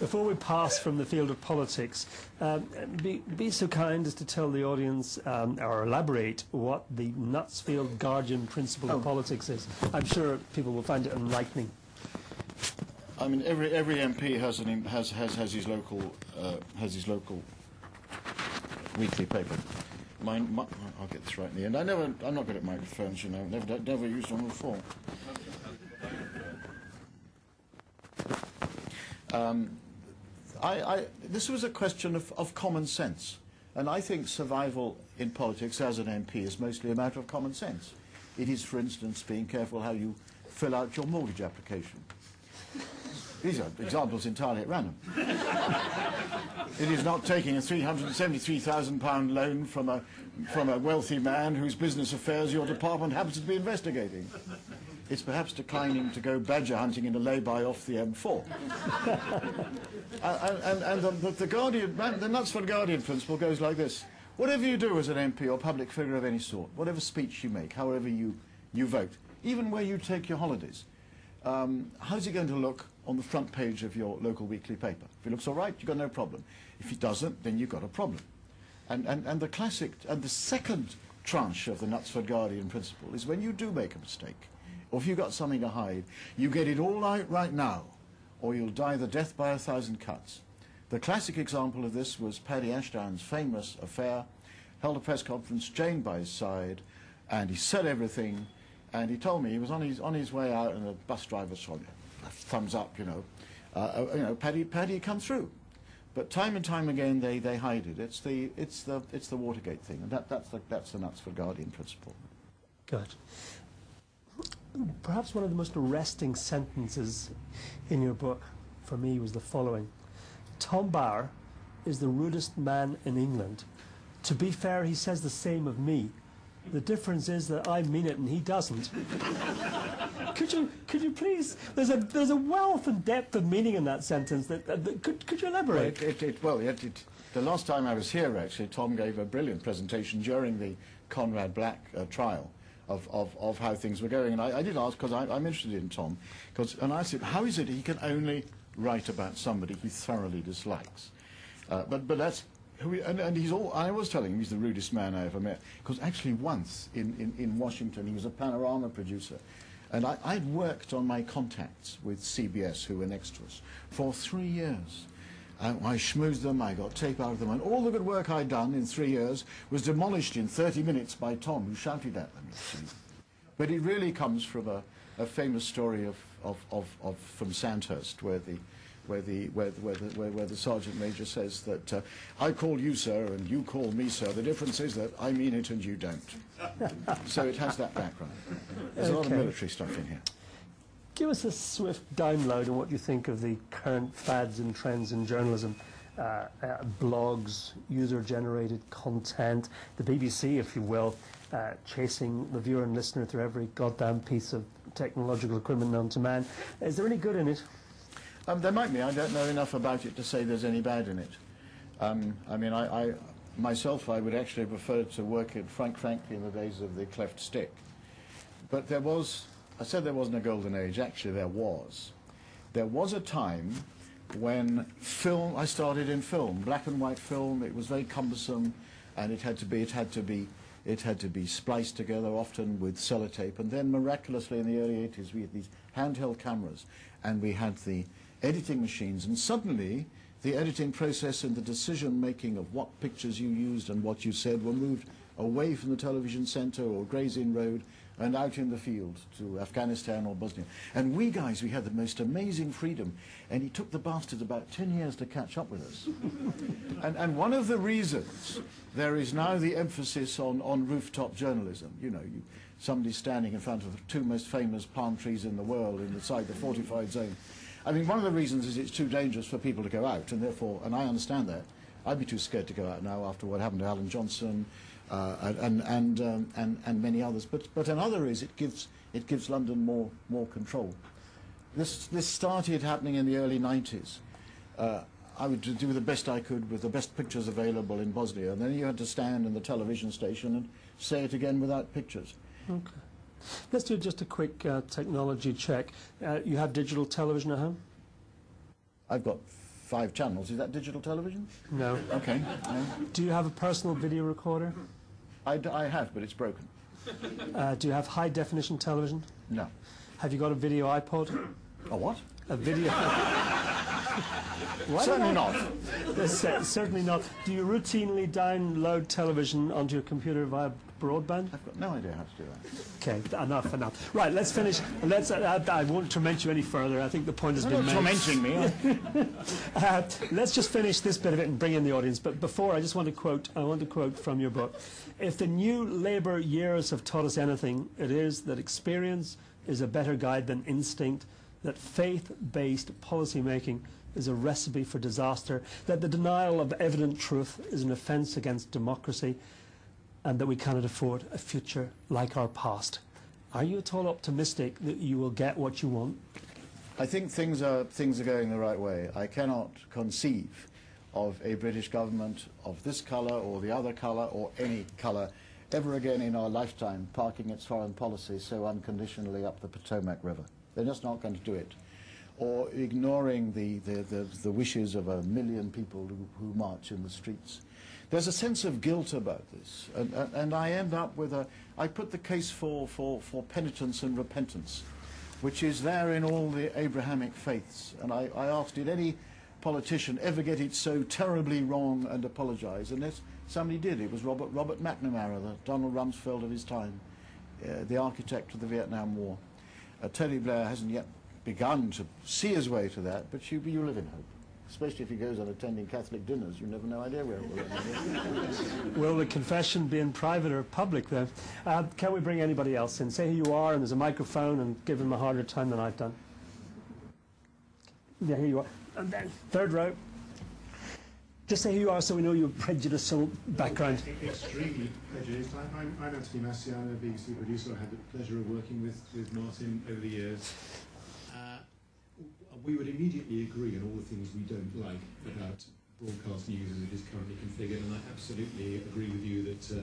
Before we pass from the field of politics, um, be, be so kind as to tell the audience um, or elaborate what the Knutsfield Guardian principle oh. of politics is. I'm sure people will find it enlightening. I mean, every every M P has an has has has his local uh, has his local weekly paper. My, my, I'll get this right in the end. I never, I'm not good at microphones, you know. Never, never used one before. Um, I, I, this was a question of, of common sense. And I think survival in politics as an M P is mostly a matter of common sense. It is, for instance, being careful how you fill out your mortgage application. These are examples entirely at random. It is not taking a three hundred seventy-three thousand pound loan from a, from a wealthy man whose business affairs your department happens to be investigating. It's perhaps declining to go badger hunting in a lay-by off the M four. uh, and and, and the, the, Guardian, the Knutsford Guardian principle goes like this. Whatever you do as an M P or public figure of any sort, whatever speech you make, however you, you vote, even where you take your holidays, um, how's it going to look on the front page of your local weekly paper? If it looks all right, you've got no problem. If it doesn't, then you've got a problem. And, and, and the classic, and the second tranche of the Knutsford Guardian principle is when you do make a mistake, or if you've got something to hide, you get it all out right now, or you'll die the death by a thousand cuts. The classic example of this was Paddy Ashdown's famous affair, held a press conference, Jane by his side, and he said everything, and he told me he was on his, on his way out, and the bus driver saw him. Thumbs up, you know, uh, you know, Paddy, Paddy, come through. But time and time again, they they hide it. It's the it's the it's the Watergate thing, and that that's the that's the Knutsford Guardian principle. Good. Perhaps one of the most arresting sentences in your book, for me, was the following: "Tom Bauer is the rudest man in England. To be fair, he says the same of me. The difference is that I mean it and he doesn't." Could you, could you please? There's a there's a wealth and depth of meaning in that sentence. That, that, that could could you elaborate? Well, it, it, it, well it, it, the last time I was here, actually, Tom gave a brilliant presentation during the Conrad Black uh, trial of, of of how things were going, and I, I did ask because I'm interested in Tom, because and I said, how is it he can only write about somebody he thoroughly dislikes? Uh, but but that's. And, and he's all, I was telling him he's the rudest man I ever met, because actually once in, in, in Washington he was a Panorama producer, and I, I'd worked on my contacts with C B S, who were next to us, for three years. I, I schmoozed them, I got tape out of them, and all the good work I'd done in three years was demolished in thirty minutes by Tom, who shouted at them. But it really comes from a, a famous story of, of, of, of from Sandhurst, where the Where the, where, the, where, the, where, where the sergeant major says that uh, I call you sir and you call me sir. The difference is that I mean it and you don't. So it has that background. There's okay. a lot of military stuff in here. Give us a swift download on what you think of the current fads and trends in journalism. Uh, uh, blogs, user-generated content, the B B C, if you will, uh, chasing the viewer and listener through every goddamn piece of technological equipment known to man. Is there any good in it? Um, there might be. I don't know enough about it to say there's any bad in it. Um, I mean, I, I myself, I would actually prefer to work in, frank, frankly, in the days of the cleft stick. But there was, I said there wasn't a golden age. Actually, there was. There was a time when film, I started in film, black and white film. It was very cumbersome, and it had to be, it had to be, it had to be spliced together, often with sellotape. And then miraculously, in the early eighties, we had these handheld cameras, and we had the editing machines, and suddenly the editing process and the decision-making of what pictures you used and what you said were moved away from the television centre or Gray's Inn Road and out in the field to Afghanistan or Bosnia. And we guys, we had the most amazing freedom, and it took the bastards about ten years to catch up with us. and, and one of the reasons there is now the emphasis on, on rooftop journalism, you know, you, somebody standing in front of the two most famous palm trees in the world inside the fortified zone. I mean, one of the reasons is it's too dangerous for people to go out, and therefore, and I understand that, I'd be too scared to go out now after what happened to Alan Johnson uh, and, and, um, and, and many others. But, but another is it gives, it gives London more, more control. This, this started happening in the early nineties. Uh, I would do the best I could with the best pictures available in Bosnia, and then you had to stand in the television station and say it again without pictures. Okay. Let's do just a quick uh, technology check. Uh, you have digital television at home? I've got five channels. Is that digital television? No. Okay. No. Do you have a personal video recorder? I, d I have, but it's broken. Uh, do you have high-definition television? No. Have you got a video iPod? A what? A video... Why certainly not. uh, certainly not. Do you routinely download television onto your computer via broadband? I've got no idea how to do that. Okay, enough, enough. Right, let's finish. Let's. Uh, I won't torment you any further. I think the point has I'm been made. Tormenting me. uh, let's just finish this bit of it and bring in the audience. But before, I just want to quote. I want to quote from your book. If the new Labour years have taught us anything, it is that experience is a better guide than instinct, that faith-based policy-making is a recipe for disaster, that the denial of evident truth is an offence against democracy, and that we cannot afford a future like our past. Are you at all optimistic that you will get what you want? I think things are, things are going the right way. I cannot conceive of a British government of this colour or the other colour or any colour ever again in our lifetime parking its foreign policy so unconditionally up the Potomac River. They're just not going to do it. Or ignoring the, the, the, the wishes of a million people who, who march in the streets. There's a sense of guilt about this. And, and, and I end up with a... I put the case for, for, for penitence and repentance, which is there in all the Abrahamic faiths. And I, I asked, did any politician ever get it so terribly wrong and apologise? And this, somebody did. It was Robert, Robert McNamara, the Donald Rumsfeld of his time, uh, the architect of the Vietnam War. Uh, Tony Blair hasn't yet begun to see his way to that, but you, you live in hope. Especially if he goes on attending Catholic dinners, you never know idea where it will end. Will the confession be in private or public, then? Uh, can we bring anybody else in? Say who you are, and there's a microphone, and give him a harder time than I've done. Yeah, here you are. And then, third row. Just say who you are so we know your prejudicial background. Extremely prejudiced. I'm, I'm Anthony Massey. I'm a B B C producer. I had the pleasure of working with, with Martin over the years. Uh, we would immediately agree on all the things we don't like about broadcast news as it is currently configured, and I absolutely agree with you that uh,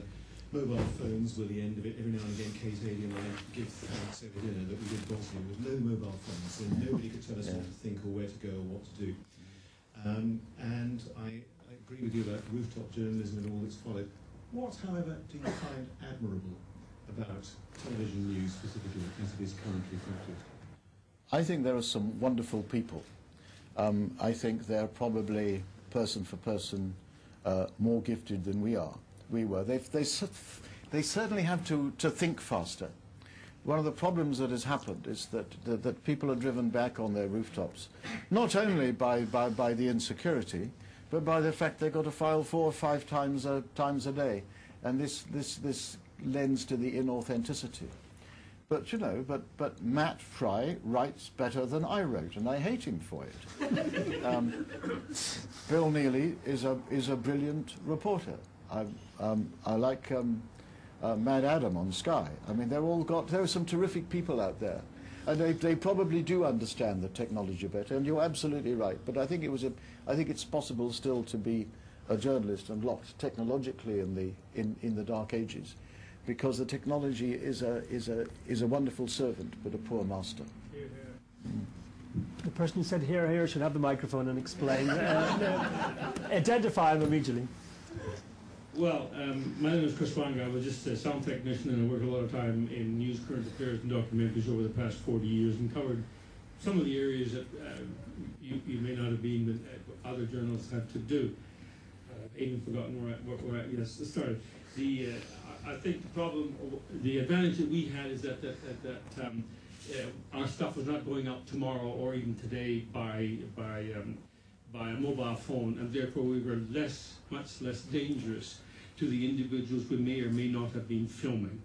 mobile phones were the end of it. Every now and again, Kate Haley and I give thanks over dinner that we did Bosnia with no mobile phones, so nobody could tell us yeah. what to think or where to go or what to do. Um, and I, I agree with you about rooftop journalism and all that's followed. What, however, do you find admirable about television news specifically as it is currently conducted? I think there are some wonderful people. Um, I think they're probably, person for person, uh, more gifted than we are. We were. They, they, they certainly have to, to think faster. One of the problems that has happened is that, that, that people are driven back on their rooftops, not only by, by, by the insecurity, but by the fact they've got to file four or five times a, times a day. And this, this, this lends to the inauthenticity. But, you know, but, but Matt Frei writes better than I wrote, and I hate him for it. um, Bill Neely is a, is a brilliant reporter. I, um, I like... Um, Uh, Mad Adam on Sky. I mean, they're all got, there are some terrific people out there. And they, they probably do understand the technology better, and you're absolutely right. But I think it was a, I think it's possible still to be a journalist and locked technologically in the, in, in the dark ages, because the technology is a, is a, is a wonderful servant, but a poor master. Hear, hear. Mm. The person who said hear, hear should have the microphone and explain. uh, no, identify him immediately. Well, um, my name is Chris Weingarten. I was just a sound technician, and I worked a lot of time in news, current affairs, and documentaries over the past forty years, and covered some of the areas that uh, you, you may not have been, but other journalists have to do. Uh, I've even forgotten where I, where, where I yes, started. The, uh, I think the problem, the advantage that we had is that, that, that, that um, uh, our stuff was not going up tomorrow or even today by, by, um, by a mobile phone, and therefore we were less, much less dangerous to the individuals we may or may not have been filming.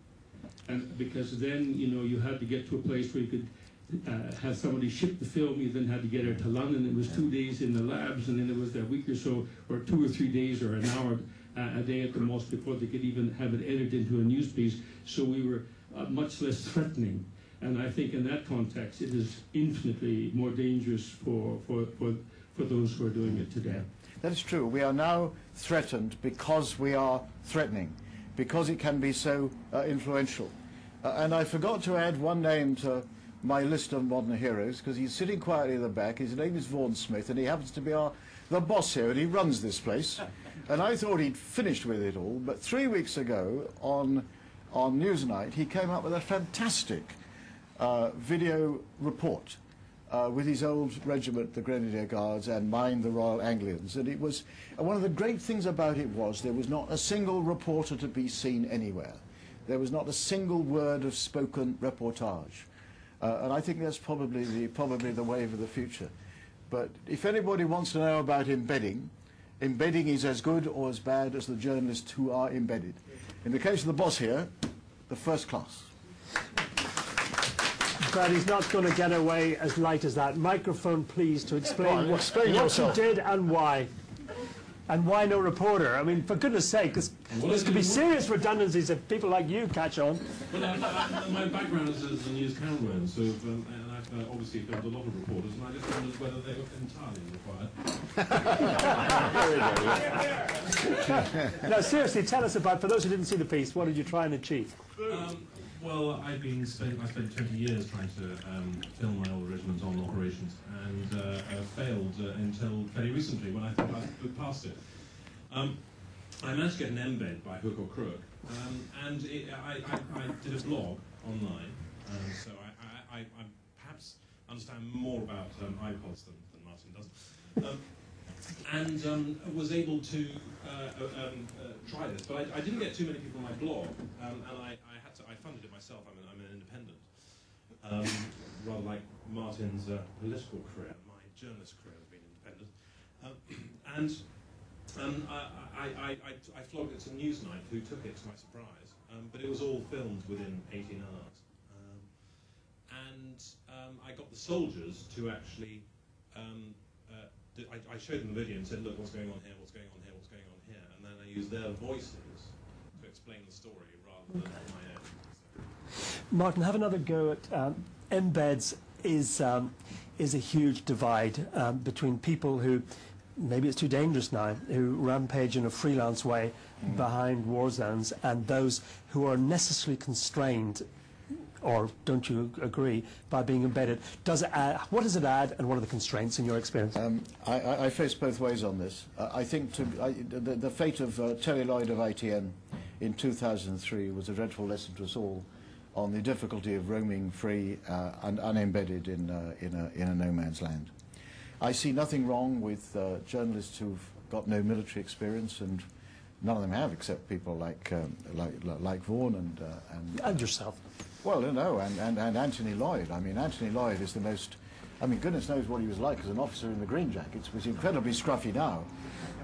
And because then, you know, you had to get to a place where you could uh, have somebody ship the film, you then had to get her to London. It was two days in the labs, and then it was a week or so, or two or three days, or an hour uh, a day at the most before they could even have it edited into a news piece. So we were uh, much less threatening. And I think in that context, it is infinitely more dangerous for, for, for for those who are doing it today. That is true. We are now threatened because we are threatening, because it can be so uh, influential. Uh, and I forgot to add one name to my list of modern heroes, because he's sitting quietly in the back. His name is Vaughan Smith, and he happens to be our, the boss here, and he runs this place. And I thought he'd finished with it all, but three weeks ago on, on Newsnight, he came up with a fantastic uh, video report uh, with his old regiment, the Grenadier Guards, and mine, the Royal Anglians. And it was, and one of the great things about it was there was not a single reporter to be seen anywhere. There was not a single word of spoken reportage. Uh, and I think that's probably the, probably the wave of the future. But if anybody wants to know about embedding, embedding is as good or as bad as the journalists who are embedded. In the case of the boss here, the first class. But he's not going to get away as light as that. Microphone, please, to explain, well, what, explain what you did and why. And why no reporter? I mean, for goodness sake, this, well, this could be serious redundancies if people like you catch on. Well, uh, my background is as a news cameraman, so if, um, and I've uh, obviously filmed a lot of reporters, and I just wondered whether they were entirely required. No, seriously, tell us about, for those who didn't see the piece, what did you try and achieve? Um, well, I've been spent, I spent twenty years trying to um, film my old regiment on operations, and uh, uh, failed uh, until very recently when I thought I'd passed it. Um, I managed to get an embed by hook or crook, um, and it, I, I, I did a blog online, um, so I, I, I, I perhaps understand more about um, iPods than, than Martin does, um, and um, was able to uh, um, uh, try this. But I, I didn't get too many people on my blog, um, and I, I had to. I funded it myself. I'm an, I'm an independent, um, rather like Martin's uh, political career. My journalist career has been independent, um, and. Um, I, I, I, I, I flogged it to Newsnight, who took it to my surprise, um, but it was all filmed within eighteen hours. Um, and um, I got the soldiers to actually, um, uh, I, I showed them the video and said, look, what's going on here, what's going on here, what's going on here, and then I used their voices to explain the story rather than my own. So. Martin, have another go at um, embeds is, um, is a huge divide um, between people who... maybe it's too dangerous now, who rampage in a freelance way mm. behind war zones, and those who are necessarily constrained, or don't you agree, by being embedded. Does it add, what does it add, and what are the constraints in your experience? Um, I, I, I face both ways on this. Uh, I think to, I, the, the fate of uh, Terry Lloyd of I T N in two thousand three was a dreadful lesson to us all on the difficulty of roaming free uh, and unembedded in, uh, in, a, in a no man's land. I see nothing wrong with uh, journalists who've got no military experience, and none of them have, except people like um, like, like Vaughan and uh, and, and yourself. Well, no, and, and and Anthony Lloyd. I mean, Anthony Lloyd is the most. I mean, goodness knows what he was like as an officer in the green jackets. He's incredibly scruffy now,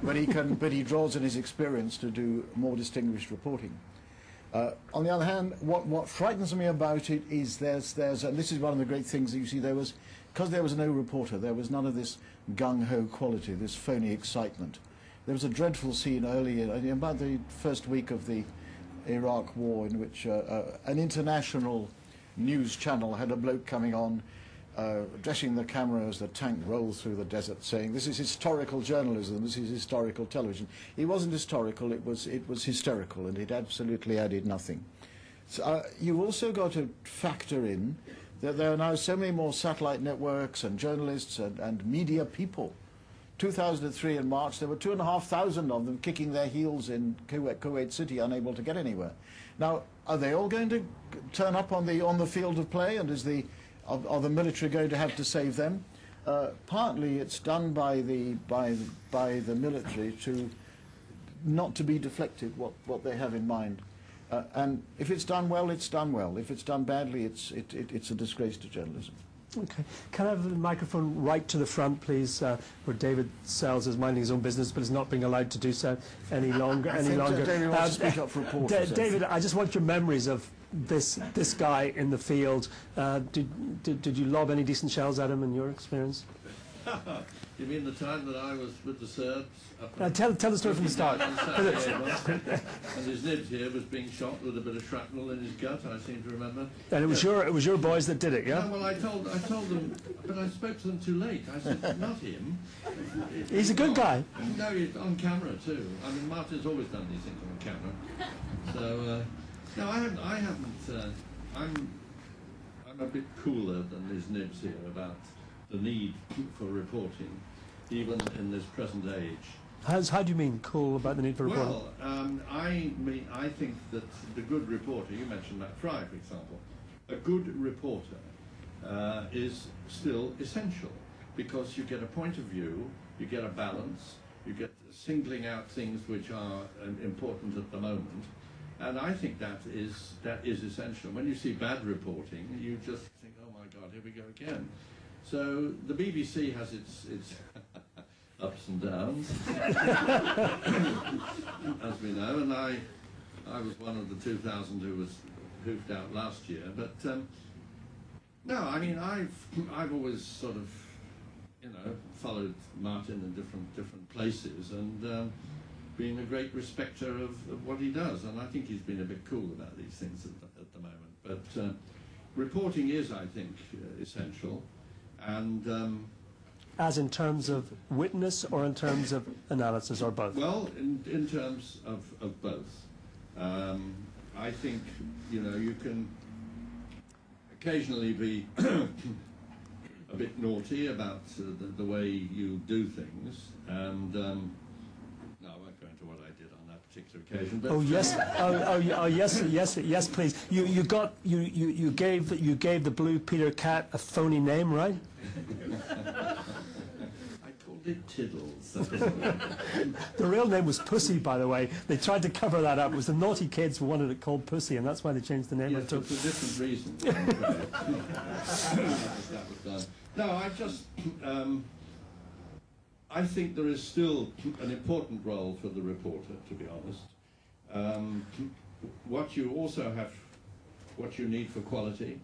but he can. But he draws on his experience to do more distinguished reporting. Uh, on the other hand, what what frightens me about it is there's there's and this is one of the great things that you see there was. Because there was no reporter, there was none of this gung-ho quality, this phony excitement. There was a dreadful scene early in, about the first week of the Iraq war, in which uh, uh, an international news channel had a bloke coming on, uh, addressing the camera as the tank rolls through the desert, saying, this is historical journalism, this is historical television. It wasn't historical, it was, it was hysterical, and it absolutely added nothing. So, uh, you've also got to factor in that there are now so many more satellite networks and journalists and, and media people. two thousand three in March, there were two and a half thousand of them kicking their heels in Kuwait, Kuwait City, unable to get anywhere. Now, are they all going to turn up on the on the field of play, and is the are, are the military going to have to save them? Uh, partly, it's done by the by the, by the military to not to be deflected what what they have in mind. Uh, and if it's done well, it's done well. If it's done badly, it's, it, it, it's a disgrace to journalism. Okay. Can I have the microphone right to the front, please, uh, where David Sells is minding his own business, but is not being allowed to do so any longer. I any think longer. David wants uh, to speak uh, up for reporters. Da David, I just want your memories of this this guy in the field. Uh, did, did, did you lob any decent shells at him in your experience? You mean the time that I was with the Serbs? Now tell, tell the story from the start. And his nibs here was being shot with a bit of shrapnel in his gut, I seem to remember. And it was, yeah. your, it was your boys that did it, yeah? No, well, I told, I told them, but I spoke to them too late. I said, not him. He's a good guy. No, he's on camera, too. I mean, Martin's always done these things on camera. So, uh, no, I haven't, I haven't, uh, I'm, I'm a bit cooler than these nibs here about the need for reporting, even in this present age. How's, how do you mean, cool about the need for reporting? Well, um, I mean, I think that the good reporter, you mentioned Matt Frei, for example, a good reporter uh, is still essential, because you get a point of view, you get a balance, you get singling out things which are important at the moment, and I think that is, that is essential. When you see bad reporting, you just think, oh my God, here we go again. So the B B C has its, its ups and downs, as we know, and I, I was one of the two thousand who was hoofed out last year, but um, no, I mean, I've, I've always sort of, you know, followed Martin in different, different places, and um, being a great respecter of, of what he does, and I think he's been a bit cool about these things at the, at the moment, but uh, reporting is, I think, uh, essential, and... Um, as in terms of witness, or in terms of analysis, or both? Well, in, in terms of, of both. Um, I think, you know, you can occasionally be a bit naughty about uh, the, the way you do things, and um, no, I won't go into what I did on that particular occasion. But oh yes, oh, oh, oh yes, yes, yes, please. You you got you, you, you gave you gave the blue Peter cat a phony name, right? It Tiddles. The real name was Pussy, by the way. They tried to cover that up. It was the naughty kids who wanted it called Pussy, and that's why they changed the name. Yes, but for different reasons. That was done. No, I just, um, I think there is still an important role for the reporter, to be honest. Um, what you also have, what you need for quality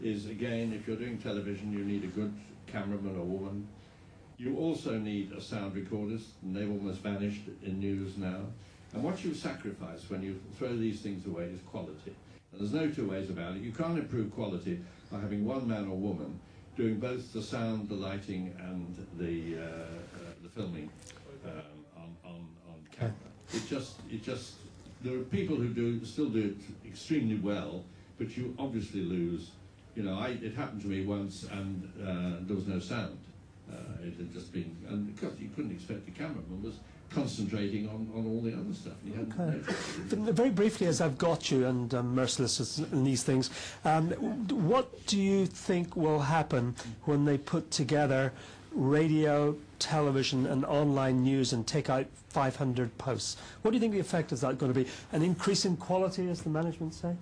is, again, if you're doing television, you need a good cameraman or woman. You also need a sound recordist, and they've almost vanished in news now. And what you sacrifice when you throw these things away is quality. And there's no two ways about it. You can't improve quality by having one man or woman doing both the sound, the lighting, and the uh, uh, the filming um, on, on on camera. It just it just there are people who do still do it extremely well, but you obviously lose. You know, I, it happened to me once, and uh, there was no sound. Uh, it had just been, and because you couldn't expect the cameraman was concentrating on, on all the other stuff. He hadn't noticed it. Very briefly, as I've got you, and I'm merciless in these things, um, what do you think will happen when they put together radio, television, and online news and take out five hundred posts? What do you think the effect is that going to be? An increase in quality, as the management say?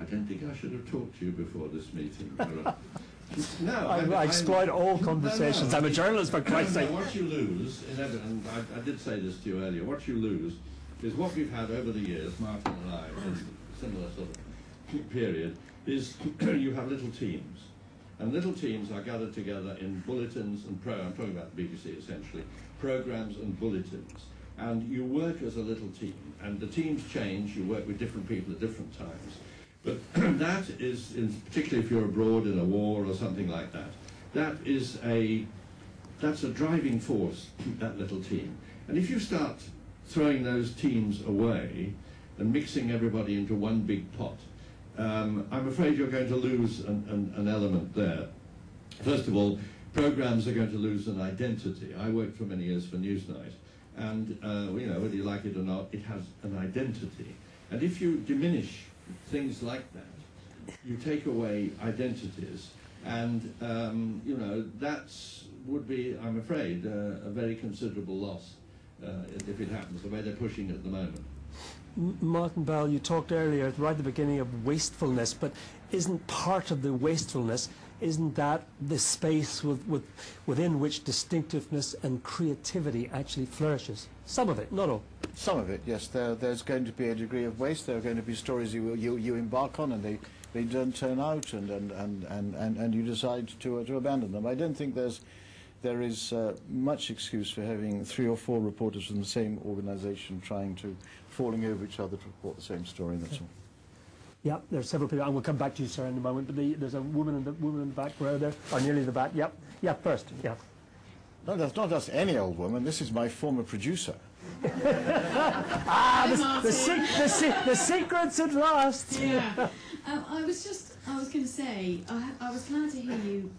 I don't think I should have talked to you before this meeting. No, I, I, I exploit all conversations. No, no. I'm a journalist, for Christ's sake. What you lose, in evidence, I, I did say this to you earlier, what you lose is what we've had over the years, Martin and I, in a similar sort of period, is you have little teams. And little teams are gathered together in bulletins and pro. I'm talking about the B B C, essentially, programs and bulletins. And you work as a little team. And the teams change, you work with different people at different times. But that is, in, particularly if you're abroad in a war or something like that, that is a, that's a driving force, that little team. And if you start throwing those teams away and mixing everybody into one big pot, um, I'm afraid you're going to lose an, an, an element there. First of all, programs are going to lose an identity. I worked for many years for Newsnight, and uh, you know, whether you like it or not, it has an identity. And if you diminish things like that, you take away identities, and um, you know, that's would be, I'm afraid, uh, a very considerable loss uh, if it happens the way they're pushing it at the moment. Martin Bell, you talked earlier right at the beginning of wastefulness, but isn't part of the wastefulness, isn't that the space with, with, within which distinctiveness and creativity actually flourishes? Some of it, not all. Some of it, yes. There, there's going to be a degree of waste. There are going to be stories you you, you embark on, and they, they don't turn out, and and, and, and, and you decide to uh, to abandon them. I don't think there's there is uh, much excuse for having three or four reporters from the same organisation trying to falling over each other to report the same story. That's okay. all. Yeah, there are several people, and we'll come back to you, sir, in a moment. But the, there's a woman in the woman in the back row there, or nearly the back. Yep, yeah, first, yeah. No, that's not just any old woman. This is my former producer. ah, Hi, the, the, se the, se the secret's at last. Yeah. um, I was just, I was going to say, I, I was glad to hear you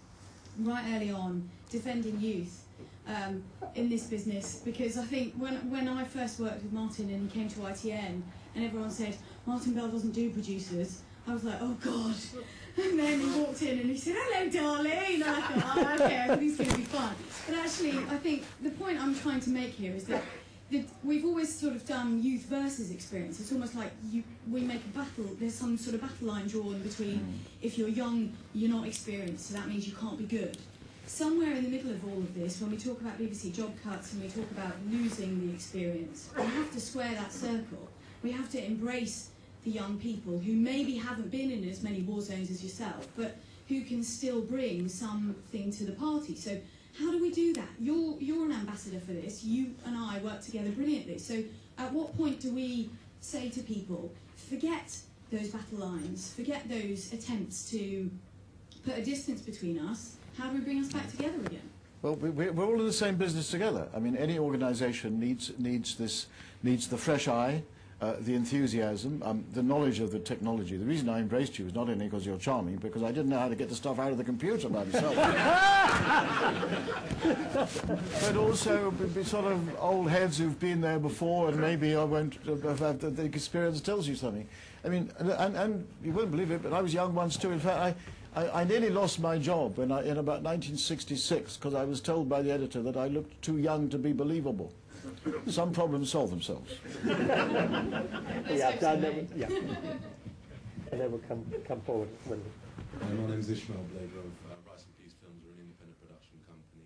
right early on defending youth um, in this business, because I think when, when I first worked with Martin and he came to I T N and everyone said, Martin Bell doesn't do producers, I was like, oh God. And then he walked in and he said, hello, darling. And I thought, oh, okay, I think it's going to be fun. But actually, I think the point I'm trying to make here is that the, we've always sort of done youth versus experience. It's almost like you, we make a battle. There's some sort of battle line drawn between if you're young, you're not experienced, so that means you can't be good. Somewhere in the middle of all of this, when we talk about B B C job cuts and we talk about losing the experience, we have to square that circle. We have to embrace the young people who maybe haven't been in as many war zones as yourself, but who can still bring something to the party. So how do we do that? You're, you're an ambassador for this. You and I work together brilliantly. So at what point do we say to people, forget those battle lines, forget those attempts to put a distance between us? How do we bring us back together again? Well, we, we're all in the same business together. I mean, any organisation needs, needs, this, needs the fresh eye, uh, the enthusiasm, um, the knowledge of the technology. The reason I embraced you was not only because you're charming, because I didn't know how to get the stuff out of the computer by myself. But also, be sort of old heads who've been there before, and maybe I won't, uh, the experience tells you something. I mean, and, and you wouldn't believe it, but I was young once too. In fact, I... I, I nearly lost my job when I, in about nineteen sixty-six, because I was told by the editor that I looked too young to be believable. Some problems solve themselves. yeah, that, that would, yeah. And they will come, come forward. When... Uh, my name is Ishmael Blader of uh, Rice and Peace Films. We're an independent production company.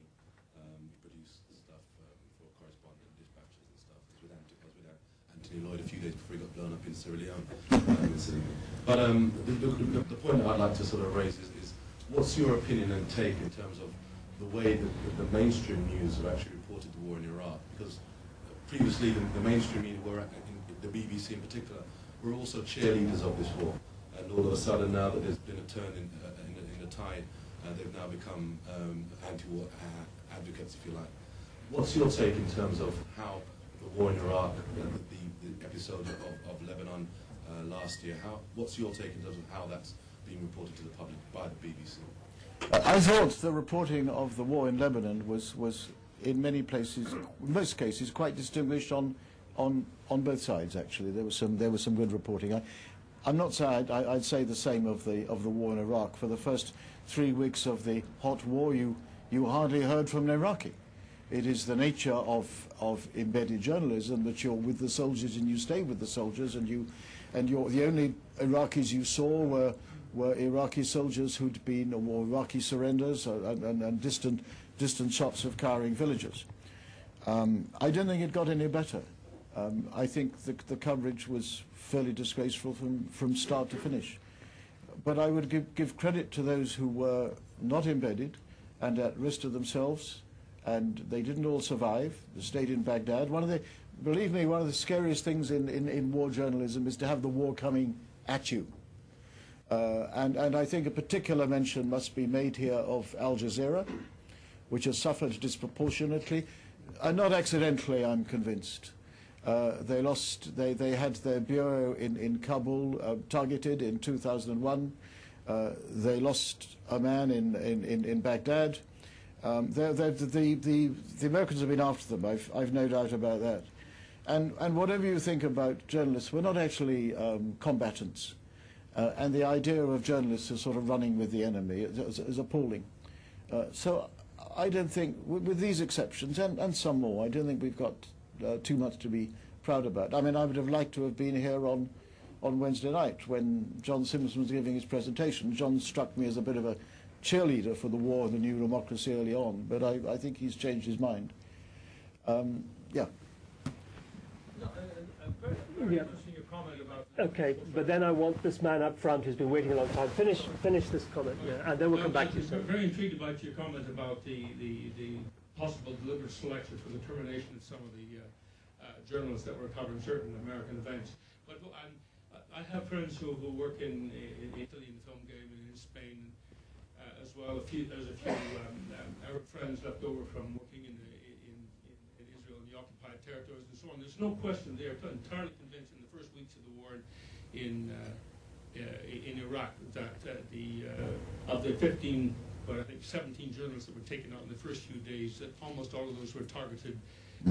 Um, we produce stuff um, for correspondent dispatches and stuff. I was with, Ant I was with Anthony Lloyd a few days before he got blown up in Sierra Leone. But um, the, the, the point that I'd like to sort of raise is, is what's your opinion and take in terms of the way that the, the mainstream news have actually reported the war in Iraq? Because previously the, the mainstream media, were, the B B C in particular, were also cheerleaders of this war. And all of a sudden now that there's been a turn in, uh, in, the, in the tide, uh, they've now become um, anti-war uh, advocates, if you like. What's your take in terms of how the war in Iraq, uh, the, the episode of, of Lebanon, Uh, last year, how, what's your take in terms of how that's being reported to the public by the B B C? Uh, I thought the reporting of the war in Lebanon was, was in many places, in most cases, quite distinguished on, on, on both sides, actually. There was some, there was some good reporting. I, I'm not saying, I'd, I'd say the same of the, of the war in Iraq. For the first three weeks of the hot war, you, you hardly heard from an Iraqi. It is the nature of, of embedded journalism that you're with the soldiers and you stay with the soldiers, and you, and you're, the only Iraqis you saw were, were Iraqi soldiers who'd been, or Iraqi surrenders, and, and, and distant, distant shots of cowering villages. Um, I don't think it got any better. Um, I think the, the coverage was fairly disgraceful from, from start to finish. But I would give, give credit to those who were not embedded and at risk to themselves, and they didn't all survive. They stayed in Baghdad. One of the, believe me, one of the scariest things in, in, in war journalism is to have the war coming at you. Uh, and, and I think a particular mention must be made here of Al Jazeera, which has suffered disproportionately. Uh, not accidentally, I'm convinced. Uh, they lost, they, they had their bureau in, in Kabul uh, targeted in two thousand one. Uh, they lost a man in, in, in, in Baghdad. Um, they're, they're, the, the, the Americans have been after them, I've, I've no doubt about that. And, and whatever you think about journalists, we're not actually um, combatants. Uh, and the idea of journalists as sort of running with the enemy is, is appalling. Uh, so I don't think, with, with these exceptions, and, and some more, I don't think we've got uh, too much to be proud about. I mean, I would have liked to have been here on, on Wednesday night when John Simpson was giving his presentation. John struck me as a bit of a cheerleader for the war and the new democracy early on, but I, I think he's changed his mind. Um, yeah. No, uh, uh, very, very yeah. Your comment about okay, but then I want this man up front who's been waiting a long time. Finish, finish this comment, okay. Yeah, and then we'll no, come back to you. I'm very intrigued about your comment about the, the, the possible deliberate selection for the termination of some of the uh, uh, journalists that were covering certain American events. But um, I have friends who, who work in, in Italy in the film game and in Spain. As well, a few, there's a few um, um, Arab friends left over from working in, the, in, in, in Israel and the occupied territories and so on. There's no question they are entirely convinced in the first weeks of the war in uh, uh, in Iraq that uh, the uh, of the fifteen, but I think seventeen journalists that were taken out in the first few days, that almost all of those were targeted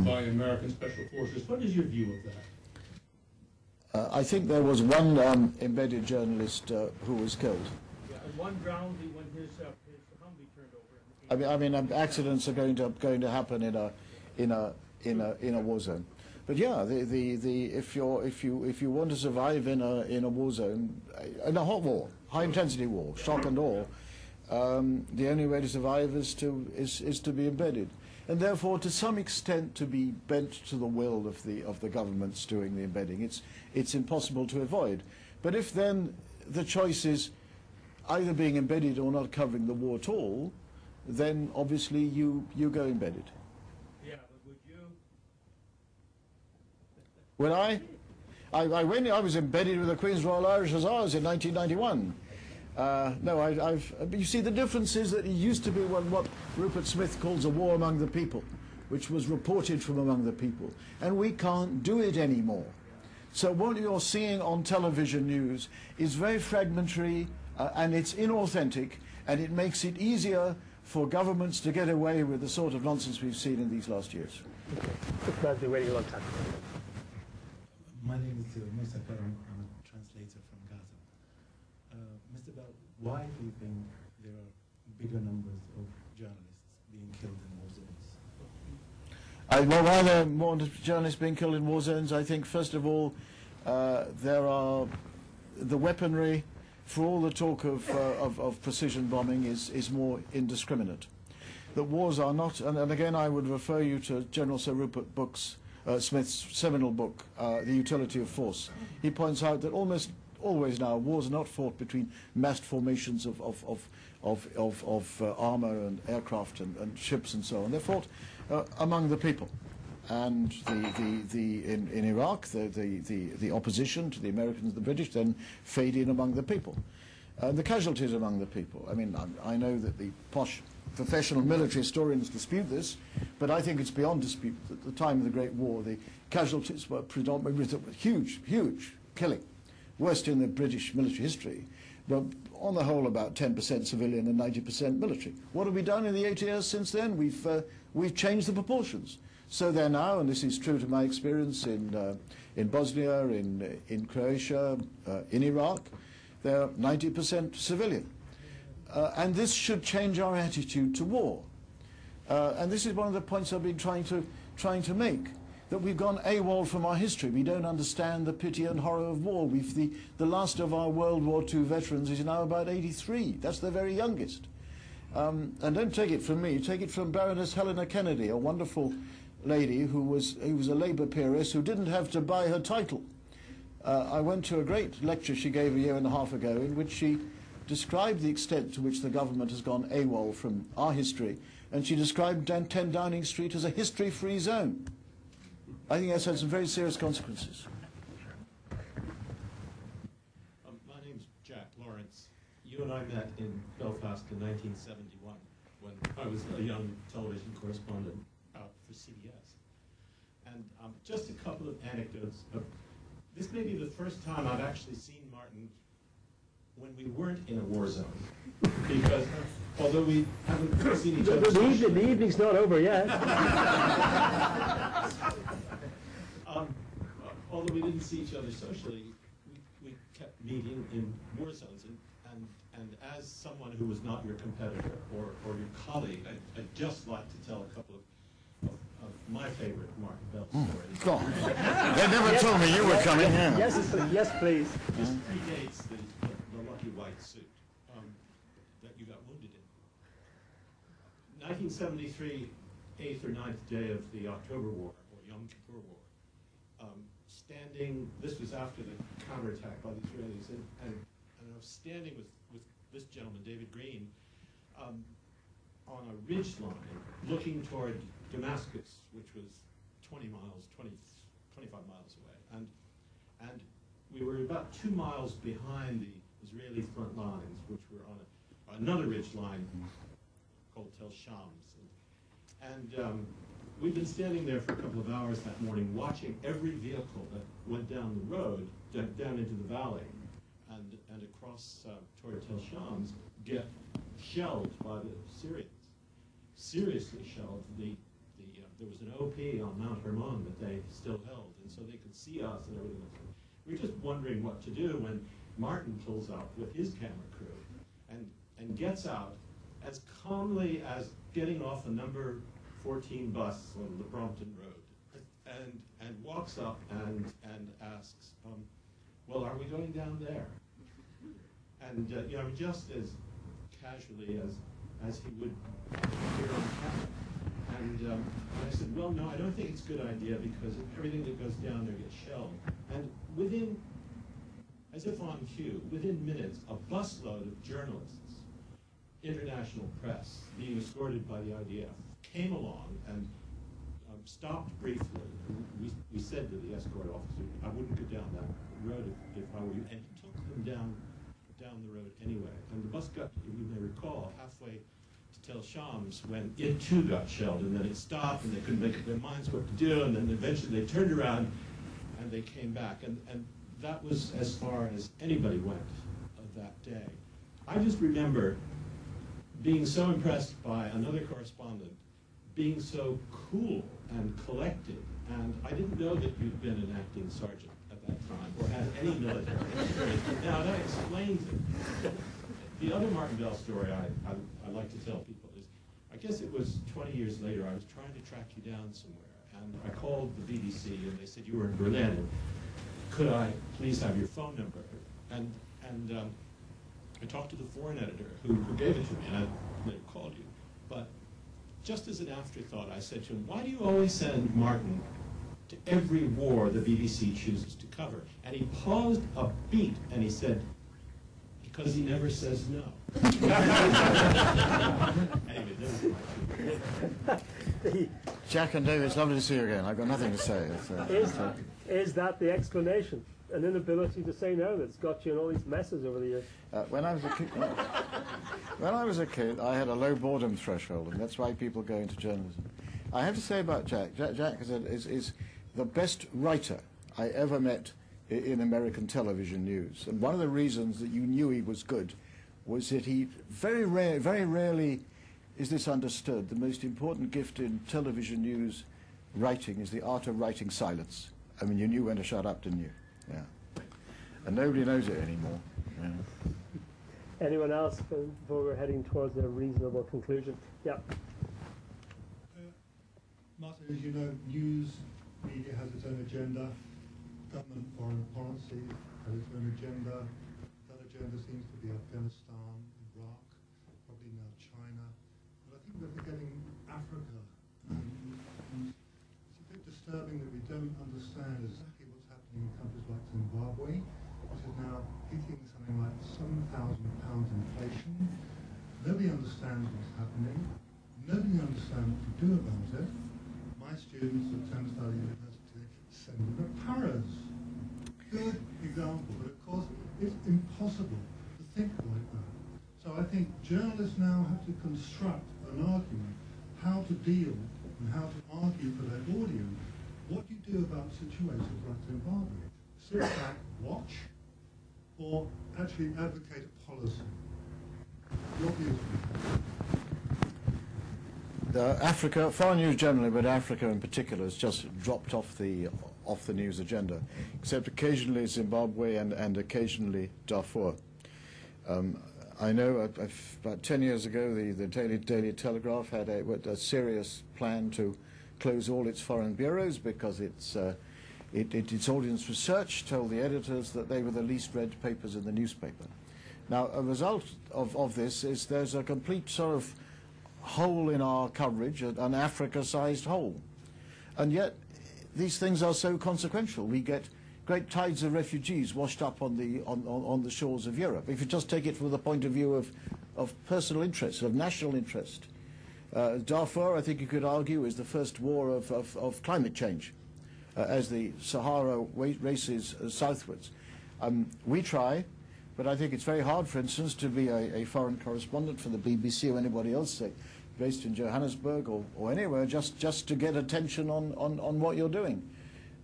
by American special forces. What is your view of that? Uh, I think there was one um, embedded journalist uh, who was killed. one drowned when his uh, his Humvee turned over. I mean, I mean, um, accidents are going to going to happen in a in a in a in a war zone. But yeah, the the, the if you're if you if you want to survive in a in a war zone, in a hot war, high intensity war, shock and awe, um, the only way to survive is to is is to be embedded, and therefore to some extent to be bent to the will of the of the governments doing the embedding. It's it's impossible to avoid. But if then the choice is either being embedded or not covering the war at all, then obviously you you go embedded. Yeah, but would you? Would I? I, I went. I was embedded with the Queen's Royal Irish Hussars in nineteen ninety-one. Uh, no, I, I've. You see, the difference is that it used to be what, what Rupert Smith calls a war among the people, which was reported from among the people, and we can't do it anymore. So what you're seeing on television news is very fragmentary, uh, and it's inauthentic, and it makes it easier for governments to get away with the sort of nonsense we've seen in these last years. Okay. I've been waiting a long time. My name is uh, Musa Karam. I'm a translator from Gaza. Uh, Mister Bell, why do you think there are bigger numbers of journalists being killed in war zones? I, well, why there are more journalists being killed in war zones? I think, first of all, uh, there are the weaponry. For all the talk of, uh, of, of precision bombing is, is more indiscriminate. That wars are not, and, and again I would refer you to General Sir Rupert Brooks, uh, Smith's seminal book, uh, The Utility of Force. He points out that almost always now wars are not fought between massed formations of, of, of, of, of, of uh, armour and aircraft and, and ships and so on. They're fought uh, among the people. And the, the, the, in, in Iraq, the, the, the, the opposition to the Americans and the British then fade in among the people. Uh, the casualties among the people. I mean, I, I know that the posh professional military historians dispute this, but I think it's beyond dispute that at the time of the Great War, the casualties were predominantly huge, huge killing, worst in the British military history, but on the whole about ten percent civilian and ninety percent military. What have we done in the eight years since then? We've, uh, we've changed the proportions. So there now, and this is true to my experience in uh, in Bosnia, in in Croatia, uh, in Iraq, they're ninety percent civilian, uh, and this should change our attitude to war. Uh, and this is one of the points I've been trying to trying to make, that we've gone AWOL from our history. We don't understand the pity and horror of war. We've the the last of our World War Two veterans is now about eighty-three. That's the very youngest. Um, and don't take it from me. Take it from Baroness Helena Kennedy, a wonderful lady who was who was a Labour peeress who didn't have to buy her title. Uh, I went to a great lecture she gave a year and a half ago in which she described the extent to which the government has gone AWOL from our history, and she described ten Downing Street as a history-free zone. I think that's had some very serious consequences. Um, my name's Jack Lawrence. You and I met in Belfast in nineteen seventy-one when I was a young television correspondent for C B S. And um, just a couple of anecdotes. Of, this may be the first time I've actually seen Martin when we weren't in a war zone. Because although we haven't seen each other... The, evening, the evening's not over yet. um, although we didn't see each other socially, we, we kept meeting in war zones. And, and, and as someone who was not your competitor or, or your colleague, I, I'd just like to tell a couple of my favorite Martin Bell story. Mm. They never yes, told me you were yes, coming. Yes, yes, yes, yes please. This predates the, the, the lucky white suit um, that you got wounded in. nineteen seventy-three, eighth or ninth day of the October War, or Yom Kippur War, um, standing, this was after the counterattack by the Israelis, and, and, and I was standing with, with this gentleman, David Green, um, on a ridge line, looking toward Damascus, which was twenty miles, twenty, twenty-five miles away. And, and we were about two miles behind the Israeli front lines, which were on a, another ridge line called Tel Shams. And, and um, we'd been standing there for a couple of hours that morning, watching every vehicle that went down the road, down into the valley, and, and across uh, toward Tel Shams, get shelled by the Syrians. Seriously shelled. The The, uh, there was an O P on Mount Hermon that they still held, and so they could see us and everything else. We were just wondering what to do when Martin pulls up with his camera crew, and and gets out as calmly as getting off the number fourteen bus on the Brompton Road, and and walks up and and asks, um, "Well, are we going down there?" And uh, you know, just as casually as as he would appear on camera. And um, I said, "Well, no, I don't think it's a good idea because everything that goes down there gets shelled." And within, as if on cue, within minutes, a busload of journalists, international press, being escorted by the I D F, came along and um, stopped briefly. We, we said to the escort officer, "I wouldn't go down that road if, if I were you," and he took them down down the road anyway. And the bus got, you may recall, halfway to Tel Shams when it too got shelled, and then it stopped, and they couldn't make up their minds what to do, and then eventually they turned around and they came back, and, and that was as far as anybody went of that day. I just remember being so impressed by another correspondent being so cool and collected, and I didn't know that you'd been an acting sergeant at that time, or had any military experience. Now, that explains it. The other Martin Bell story I, I, I like to tell people is, I guess it was twenty years later, I was trying to track you down somewhere, and I called the B B C, and they said you were in Berlin, and could I please have your phone number? And, and um, I talked to the foreign editor who, who gave it to me, and I later called you. But just as an afterthought, I said to him, "Why do you always send Martin to every war the B B C chooses to cover?" And he paused a beat, and he said, "Because he never says no." Anyway, this is my truth. Jack and David, it's lovely to see you again. I've got nothing to say. So. Is, that, is that the explanation? An inability to say no that's got you in all these messes over the years? Uh, when I was a kid, when I was a kid, I had a low boredom threshold, and that's why people go into journalism. I have to say about Jack, Jack, Jack is, a, is, is the best writer I ever met in, in American television news. And one of the reasons that you knew he was good was that he very rare, very rarely is this understood. The most important gift in television news writing is the art of writing silence. I mean, you knew when to shut up, didn't you? Yeah. And nobody knows it anymore. Yeah. Anyone else before we're heading towards a reasonable conclusion? Yeah. Uh, Martin, as you know, news media has its own agenda. Government foreign policy has its own agenda. That agenda seems to be Afghanistan, Iraq, probably now China. But I think we're forgetting Africa. And it's a bit disturbing that we don't understand exactly in countries like Zimbabwe, which is now hitting something like seven thousand pounds inflation. Nobody understands what's happening. Nobody understands what to do about it. My students at Thames Valley University send them to Paris. Good example, but of course it's impossible to think like that. So I think journalists now have to construct an argument, how to deal and how to argue for their audience. What do you do about situations like Zimbabwe? Sit back, watch, or actually advocate a policy? Your views? Uh, Africa, foreign news generally, but Africa in particular, has just dropped off the off the news agenda, except occasionally Zimbabwe and and occasionally Darfur. Um, I know uh, about ten years ago, the the Daily Daily Telegraph had a, a serious plan to close all its foreign bureaus because its, uh, it, it, its audience research told the editors that they were the least read papers in the newspaper. Now, a result of, of this is there's a complete sort of hole in our coverage, an Africa-sized hole. And yet, these things are so consequential. We get great tides of refugees washed up on the, on, on, on the shores of Europe. If you just take it from the point of view of, of personal interest, of national interest, Uh, Darfur, I think you could argue, is the first war of, of, of climate change, uh, as the Sahara races uh, southwards. Um, we try, but I think it's very hard, for instance, to be a, a foreign correspondent for the B B C or anybody else, say, based in Johannesburg or, or anywhere, just, just to get attention on, on, on what you're doing.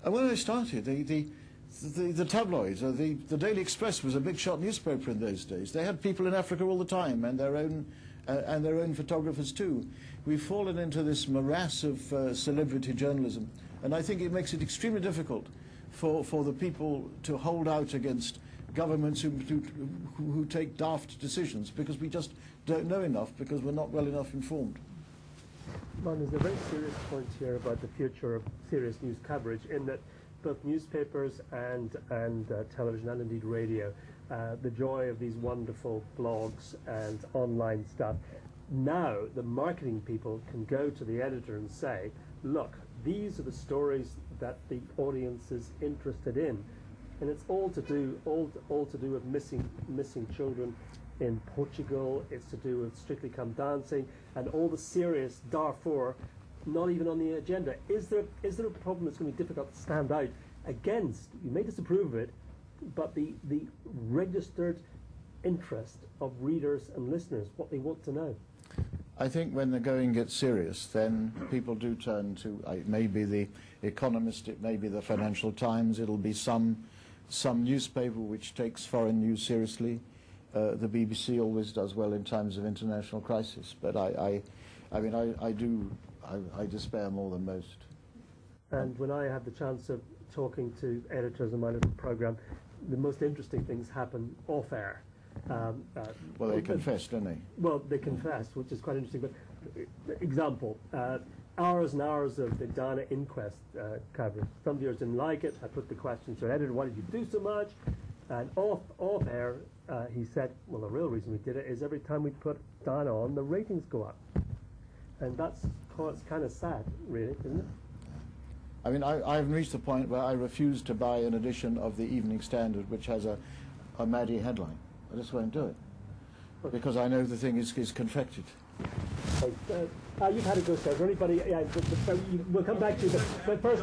And when I started, the, the, the, the tabloids, uh, the, the Daily Express was a big shot newspaper in those days. They had people in Africa all the time and their own... Uh, and their own photographers too. We've fallen into this morass of uh, celebrity journalism, and I think it makes it extremely difficult for, for the people to hold out against governments who, who, who take daft decisions, because we just don't know enough, because we're not well enough informed. Mon, there's a very serious point here about the future of serious news coverage, in that both newspapers and, and uh, television and indeed radio, uh, the joy of these wonderful blogs and online stuff, now the marketing people can go to the editor and say, look, these are the stories that the audience is interested in. And it's all to do, all, all to do with missing, missing children in Portugal. It's to do with Strictly Come Dancing and all the serious Darfur, not even on the agenda. Is there, is there a problem that's going to be difficult to stand out against? You may disapprove of it, but the, the registered interest of readers and listeners, what they want to know. I think when the going gets serious, then people do turn to, uh, maybe the Economist, it may be the Financial Times, it'll be some, some newspaper which takes foreign news seriously. Uh, the B B C always does well in times of international crisis, but I, I, I mean, I, I do, I, I despair more than most. And when I have the chance of talking to editors in my little program, the most interesting things happen off air. Um, uh, well, they confess, don't they? Well, they confess, which is quite interesting. But example, uh, hours and hours of the Diana inquest uh, coverage. Some viewers didn't like it. I put the question to the editor, why did you do so much? And off, off air, uh, he said, well, the real reason we did it is every time we put Diana on, the ratings go up. And that's kind of sad, really, isn't it? I mean, I, I've reached the point where I refuse to buy an edition of the Evening Standard which has a, a Maddie headline. I just won't do it, because I know the thing is, is confected. Okay. Uh, uh, you've had a good start. Anybody? Yeah, the, the, you, we'll come back to you. But first,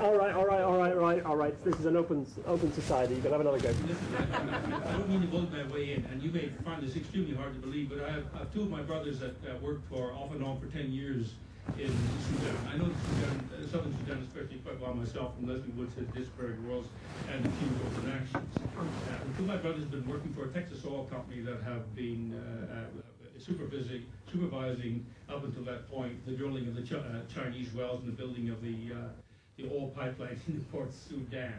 all right, all right, all right, all right, all right. This is an open, open society. You can have another go. I don't mean to bulk my way in, and you may find this extremely hard to believe, but I have, I have two of my brothers that uh, worked for off and on for ten years in Sudan. I know Sudan, uh, Southern Sudan, especially quite well myself, from Leslie Woods to Disparate Worlds and the few open actions. Uh, two of my brothers have been working for a Texas oil company that have been uh, uh, supervising, supervising up until that point the drilling of the Ch uh, Chinese wells and the building of the, uh, the oil pipeline in Port Sudan.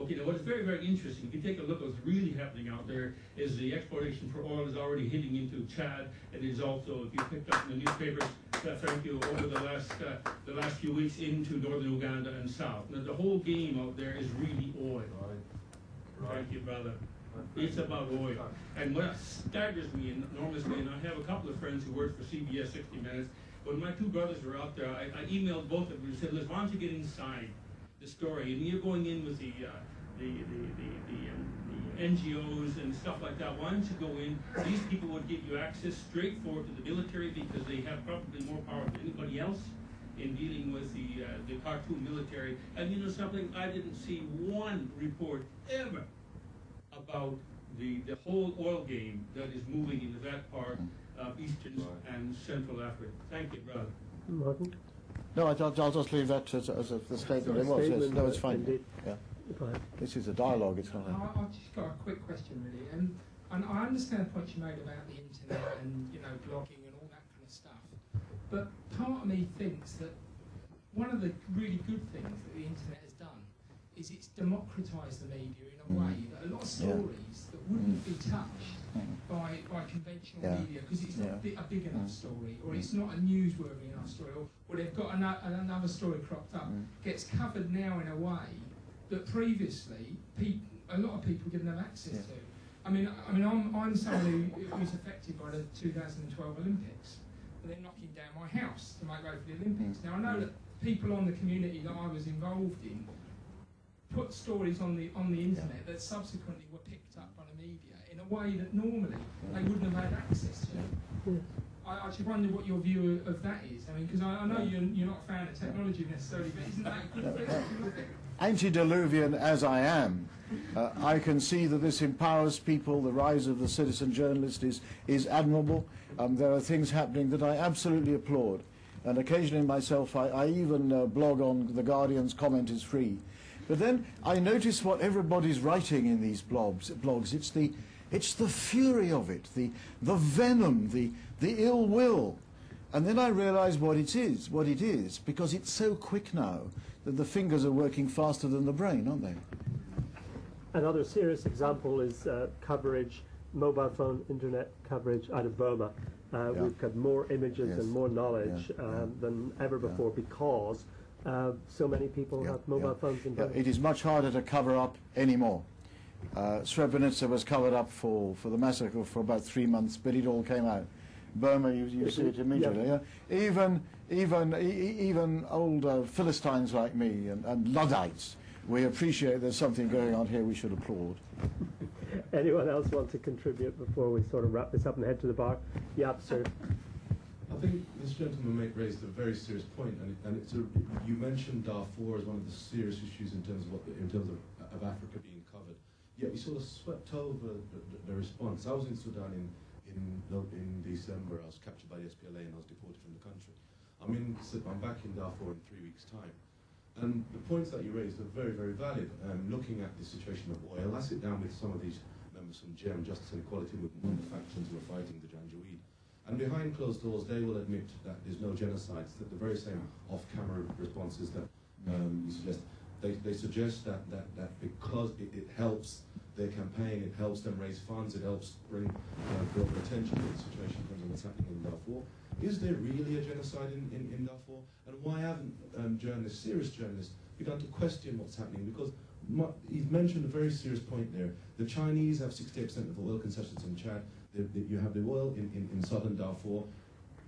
Okay, now what's very, very interesting, if you take a look at what's really happening out there, is the exploration for oil is already hitting into Chad, and is also, if you picked up in the newspapers, uh, thank you, over the last uh, the last few weeks into northern Uganda and south. Now the whole game out there is really oil. Right. Thank you, brother. It's about oil. And what staggers me enormously, and I have a couple of friends who worked for C B S sixty minutes, when my two brothers were out there, I, I emailed both of them and said, listen, why don't you get inside the story, and you're going in with the uh, the, the, the, the, um, the N G Os and stuff like that. Why don't you go in? These people would give you access straight forward to the military, because they have probably more power than anybody else in dealing with the uh, the Khartoum military. And you know something? I didn't see one report ever about the the whole oil game that is moving into that part of Eastern and Central Africa. Thank you, brother. Martin? No, I, I'll, I'll just leave that as, as, as the statement it was. Yes. No, it's fine. Yeah. This is a dialogue, it's not a... I, I've just got a quick question, really. And, and I understand what you made about the internet and, you know, blogging and all that kind of stuff. But part of me thinks that one of the really good things that the internet has done is it's democratised the media in a way that a lot of stories yeah. that wouldn't be touched mm. by, by conventional yeah. media, because it's not yeah. a big enough mm. story, or it's not a newsworthy enough story, or, or they've got an, an, another story cropped up, mm. gets covered now in a way that previously people, a lot of people didn't have access yeah. to. I mean, I mean, I'm, I'm someone who was affected by the two thousand twelve Olympics, and they're knocking down my house to make way for the Olympics. Mm. Now, I know that people on the community that I was involved in put stories on the on the internet yeah. that subsequently were picked up by the media in a way that normally they wouldn't have had access to. Yeah. I, I just wonder what your view of that is. I mean, because I, I know you're, you're not a fan of technology necessarily, but isn't that a good thing? Antediluvian as I am, uh, I can see that this empowers people. The rise of the citizen journalist is, is admirable. Um, there are things happening that I absolutely applaud. And occasionally myself, I, I even uh, blog on The Guardian's Comment is Free. But then I notice what everybody's writing in these blobs, blogs. It's the, it's the fury of it, the, the venom, the, the ill will. And then I realize what it is, what it is, because it's so quick now that the fingers are working faster than the brain, aren't they? Another serious example is uh, coverage, mobile phone internet coverage out of Burma. Uh, yeah. We've got more images yes. and more knowledge yeah. um, yeah. than ever before yeah. because uh, so many people yeah. have mobile yeah. phones in Burma. Yeah. It is much harder to cover up anymore. Uh, Srebrenica was covered up for, for the massacre for about three months, but it all came out. Burma, you, you see it immediately. Yeah. Yeah? Even, even, e even old uh, Philistines like me and, and Luddites, we appreciate there's something going on here we should applaud. Anyone else want to contribute before we sort of wrap this up and head to the bar? Yeah, sir. I think this gentleman raised a very serious point, and, it, and it's a, you mentioned Darfur as one of the serious issues in terms of, what, in terms of, of Africa being covered. Yet we sort of swept over the, the response. I was in Sudan in, in, in December. I was captured by the S P L A and I was deported from the country. I'm, in, I'm back in Darfur in three weeks' time. And the points that you raised are very, very valid. Um, looking at the situation of oil, I sit down with some of these members from G E M, Justice and Equality, with one of the factions who are fighting the Janjaweed. And behind closed doors, they will admit that there's no genocides, that the very same off-camera responses that um, you suggest, they, they suggest that, that, that because it, it helps their campaign, it helps them raise funds, it helps bring uh, global attention to the situation in terms of what's happening in Darfur. Is there really a genocide in, in, in Darfur? And why haven't um, journalists, serious journalists, begun to question what's happening? Because you've mentioned a very serious point there. The Chinese have sixty-eight percent of oil concessions in Chad. The, the, you have the oil in, in, in southern Darfur.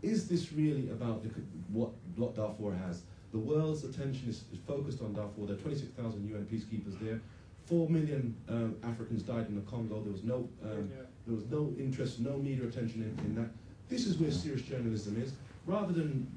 Is this really about the, what, what Darfur has? The world's attention is, is focused on Darfur. There are twenty-six thousand U N peacekeepers there. Four million um, Africans died in the Congo. There was no, um, there was no interest, no media attention in, in that. This is where serious journalism is. Rather than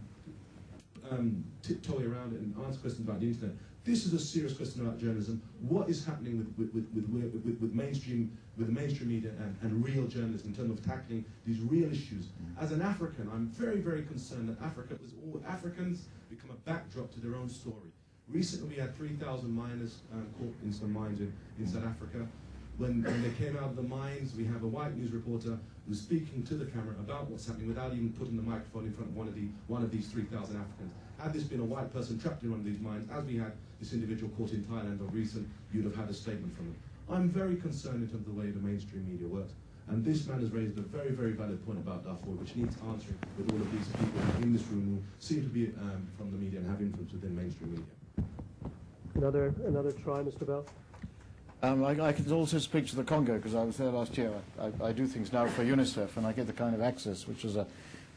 um, tiptoe around it and answer questions about the internet, this is a serious question about journalism. What is happening with, with, with, with, with, with mainstream with the mainstream media and, and real journalists in terms of tackling these real issues? As an African, I'm very, very concerned that Africa was all Africans become a backdrop to their own story. Recently, we had three thousand miners um, caught in some mines in, in South Africa. When, when they came out of the mines, we have a white news reporter who's speaking to the camera about what's happening without even putting the microphone in front of one of, the, one of these three thousand Africans. Had this been a white person trapped in one of these mines, as we had this individual caught in Thailand or recent, you'd have had a statement from them. I'm very concerned in terms of the way the mainstream media works. And this man has raised a very, very valid point about Darfur, which needs answering with all of these people in this room who seem to be um, from the media and have influence within mainstream media. Another, another try, Mister Bell? Um, I, I can also speak to the Congo, because I was there last year. I, I do things now for UNICEF, and I get the kind of access, which as a,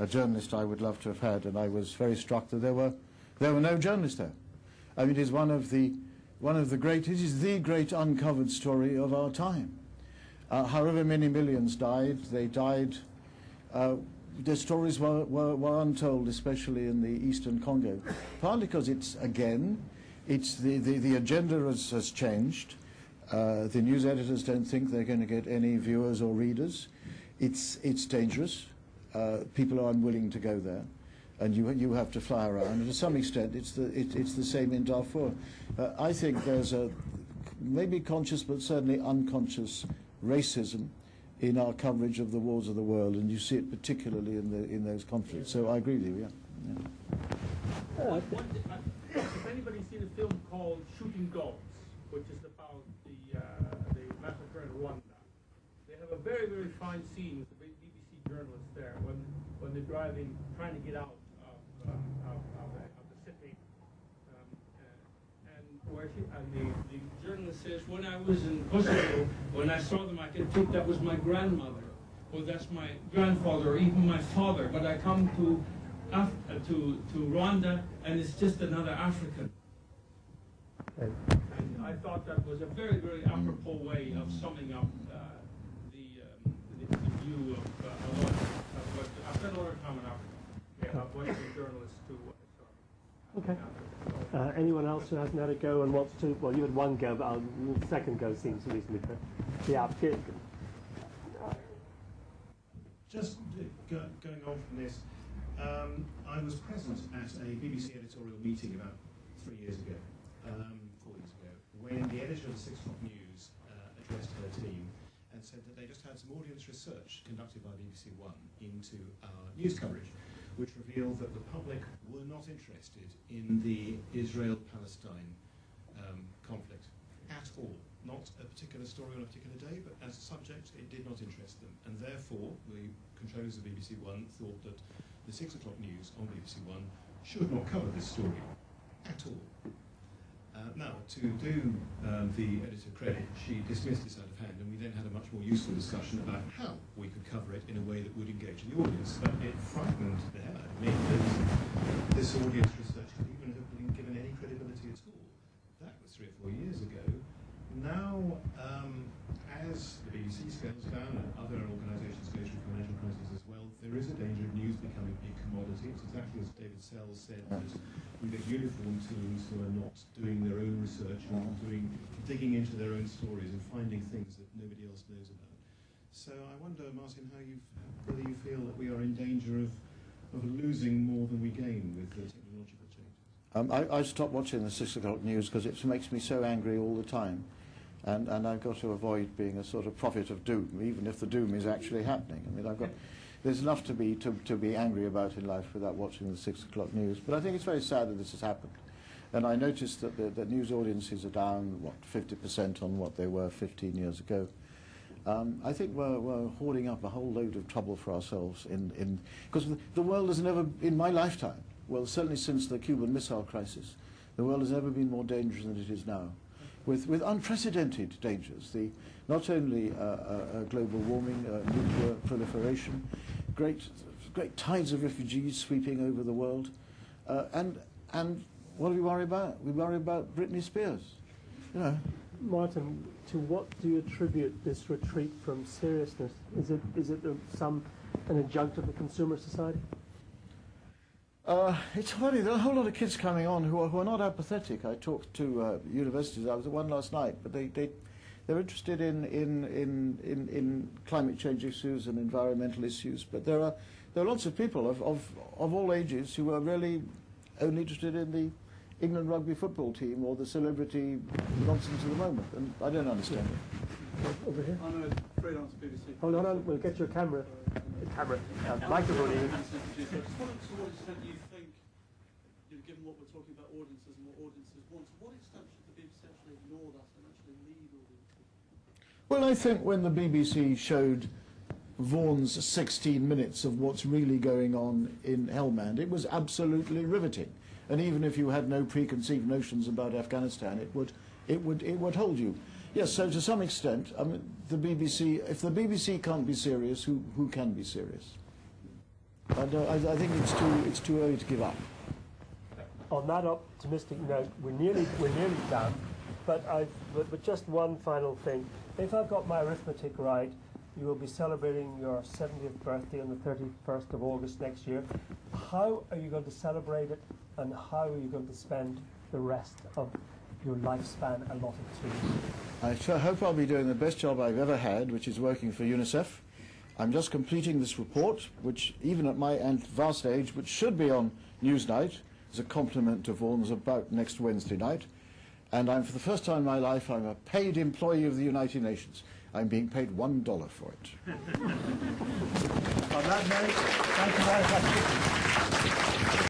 a journalist I would love to have had, and I was very struck that there were, there were no journalists there. I mean, it is one of the, one of the great, it is the great uncovered story of our time. Uh, however many millions died, they died, uh, their stories were, were, were untold, especially in the eastern Congo. Partly because it's, again, it's the, the, the agenda has, has changed. Uh, the news editors don't think they're going to get any viewers or readers. It's, it's dangerous. Uh, people are unwilling to go there. And you, you have to fly around. And to some extent, it's the, it, it's the same in Darfur. Uh, I think there's a maybe conscious but certainly unconscious racism in our coverage of the wars of the world. And you see it particularly in, the, in those conflicts. So I agree with you, yeah. yeah. Uh, Has anybody seen a film called Shooting Dogs, which is about the, uh, the massacre in Rwanda? They have a very, very fine scene with the B B C journalists there when, when they're driving, trying to get out of, um, of, of, the, of the city. Um, uh, and where she, and the, the journalist says, when I was in Kosovo, when I saw them, I could think that was my grandmother, or that's my grandfather, or even my father. But I come to, Af uh, to, to Rwanda, and it's just another African. And I thought that was a very, very apropos way of summing up uh, the, um, the, the view of uh, a lot of what I've spent a lot of time in Africa, yeah, of what the journalists do. Uh, okay. Uh, anyone else who hasn't had a go and wants to? Well, you had one go, but our second go seems reasonably fair. Yeah. Good. Just go, going on from this, um, I was present at a B B C editorial meeting about three years ago. Um, four years ago, when the editor of the six o'clock news uh, addressed her team and said that they just had some audience research conducted by B B C One into our news coverage, which revealed that the public were not interested in the Israel-Palestine um, conflict at all. not a particular story on a particular day, but as a subject it did not interest them. And therefore the controllers of B B C One thought that the six o'clock news on B B C One should not cover this story at all. Uh, now, to do um, the editor credit, she dismissed this out of hand, and we then had a much more useful discussion about how we could cover it in a way that would engage the audience. But it frightened the hell out of me that this audience research could even have been given any credibility at all. That was three or four years ago. Now, um, as the B B C scales down and other organisations go through financial crises as well, there is a danger of news becoming a commodity. It's exactly as David Sells said, that we get uniform teams who are not doing their own research and not doing, digging into their own stories and finding things that nobody else knows about. So I wonder, Martin, how you whether you feel that we are in danger of, of losing more than we gain with the technological changes. Um, I, I stopped watching the six o'clock news because it makes me so angry all the time. And, and I've got to avoid being a sort of prophet of doom, even if the doom is actually happening. I mean, I've got, there's enough to be, to, to be angry about in life without watching the six o'clock news. But I think it's very sad that this has happened. And I noticed that the, the news audiences are down, what, fifty percent on what they were fifteen years ago. Um, I think we're, we're hoarding up a whole load of trouble for ourselves in, in, because the world has never, in my lifetime, well, certainly since the Cuban Missile Crisis, the world has never been more dangerous than it is now. With, with unprecedented dangers, the, not only uh, uh, global warming, uh, nuclear proliferation, great, great tides of refugees sweeping over the world, uh, and, and what do we worry about? We worry about Britney Spears, you know. Martin, to what do you attribute this retreat from seriousness? Is it, is it some, an adjunct of the consumer society? Uh, it's funny, there are a whole lot of kids coming on who are, who are not apathetic. I talked to uh, universities, I was at one last night, but they, they, they're interested in, in, in, in, in climate change issues and environmental issues, but there are, there are lots of people of, of, of all ages who are really only interested in the England rugby football team or the celebrity nonsense of the moment, and I don't understand yeah. it. Over here? Oh, no, straight on to B B C. Hold on, we'll get your camera. Camera, uh, microphone even. To what extent do you think, you know, given what we're talking about audiences and what audiences want, to what extent should the B B C actually ignore that and actually lead audiences? Well, I think when the B B C showed Vaughan's sixteen minutes of what's really going on in Helmand, it was absolutely riveting. And even if you had no preconceived notions about Afghanistan, it would, it would, it would hold you. Yes, so to some extent, I mean, the B B C, if the B B C can't be serious, who, who can be serious? And, uh, I, I think it's too, it's too early to give up. On that optimistic note, we're nearly, we're nearly done, but, I've, but, but just one final thing. If I've got my arithmetic right, you will be celebrating your seventieth birthday on the thirty-first of August next year. How are you going to celebrate it, and how are you going to spend the rest of your lifespan allotted to you? I sure hope I'll be doing the best job I've ever had, which is working for UNICEF. I'm just completing this report, which, even at my vast age, which should be on Newsnight, as a compliment to Vaughan's, about next Wednesday night. And I'm, for the first time in my life, I'm a paid employee of the United Nations. I'm being paid one dollar for it. On that note, thank you very much.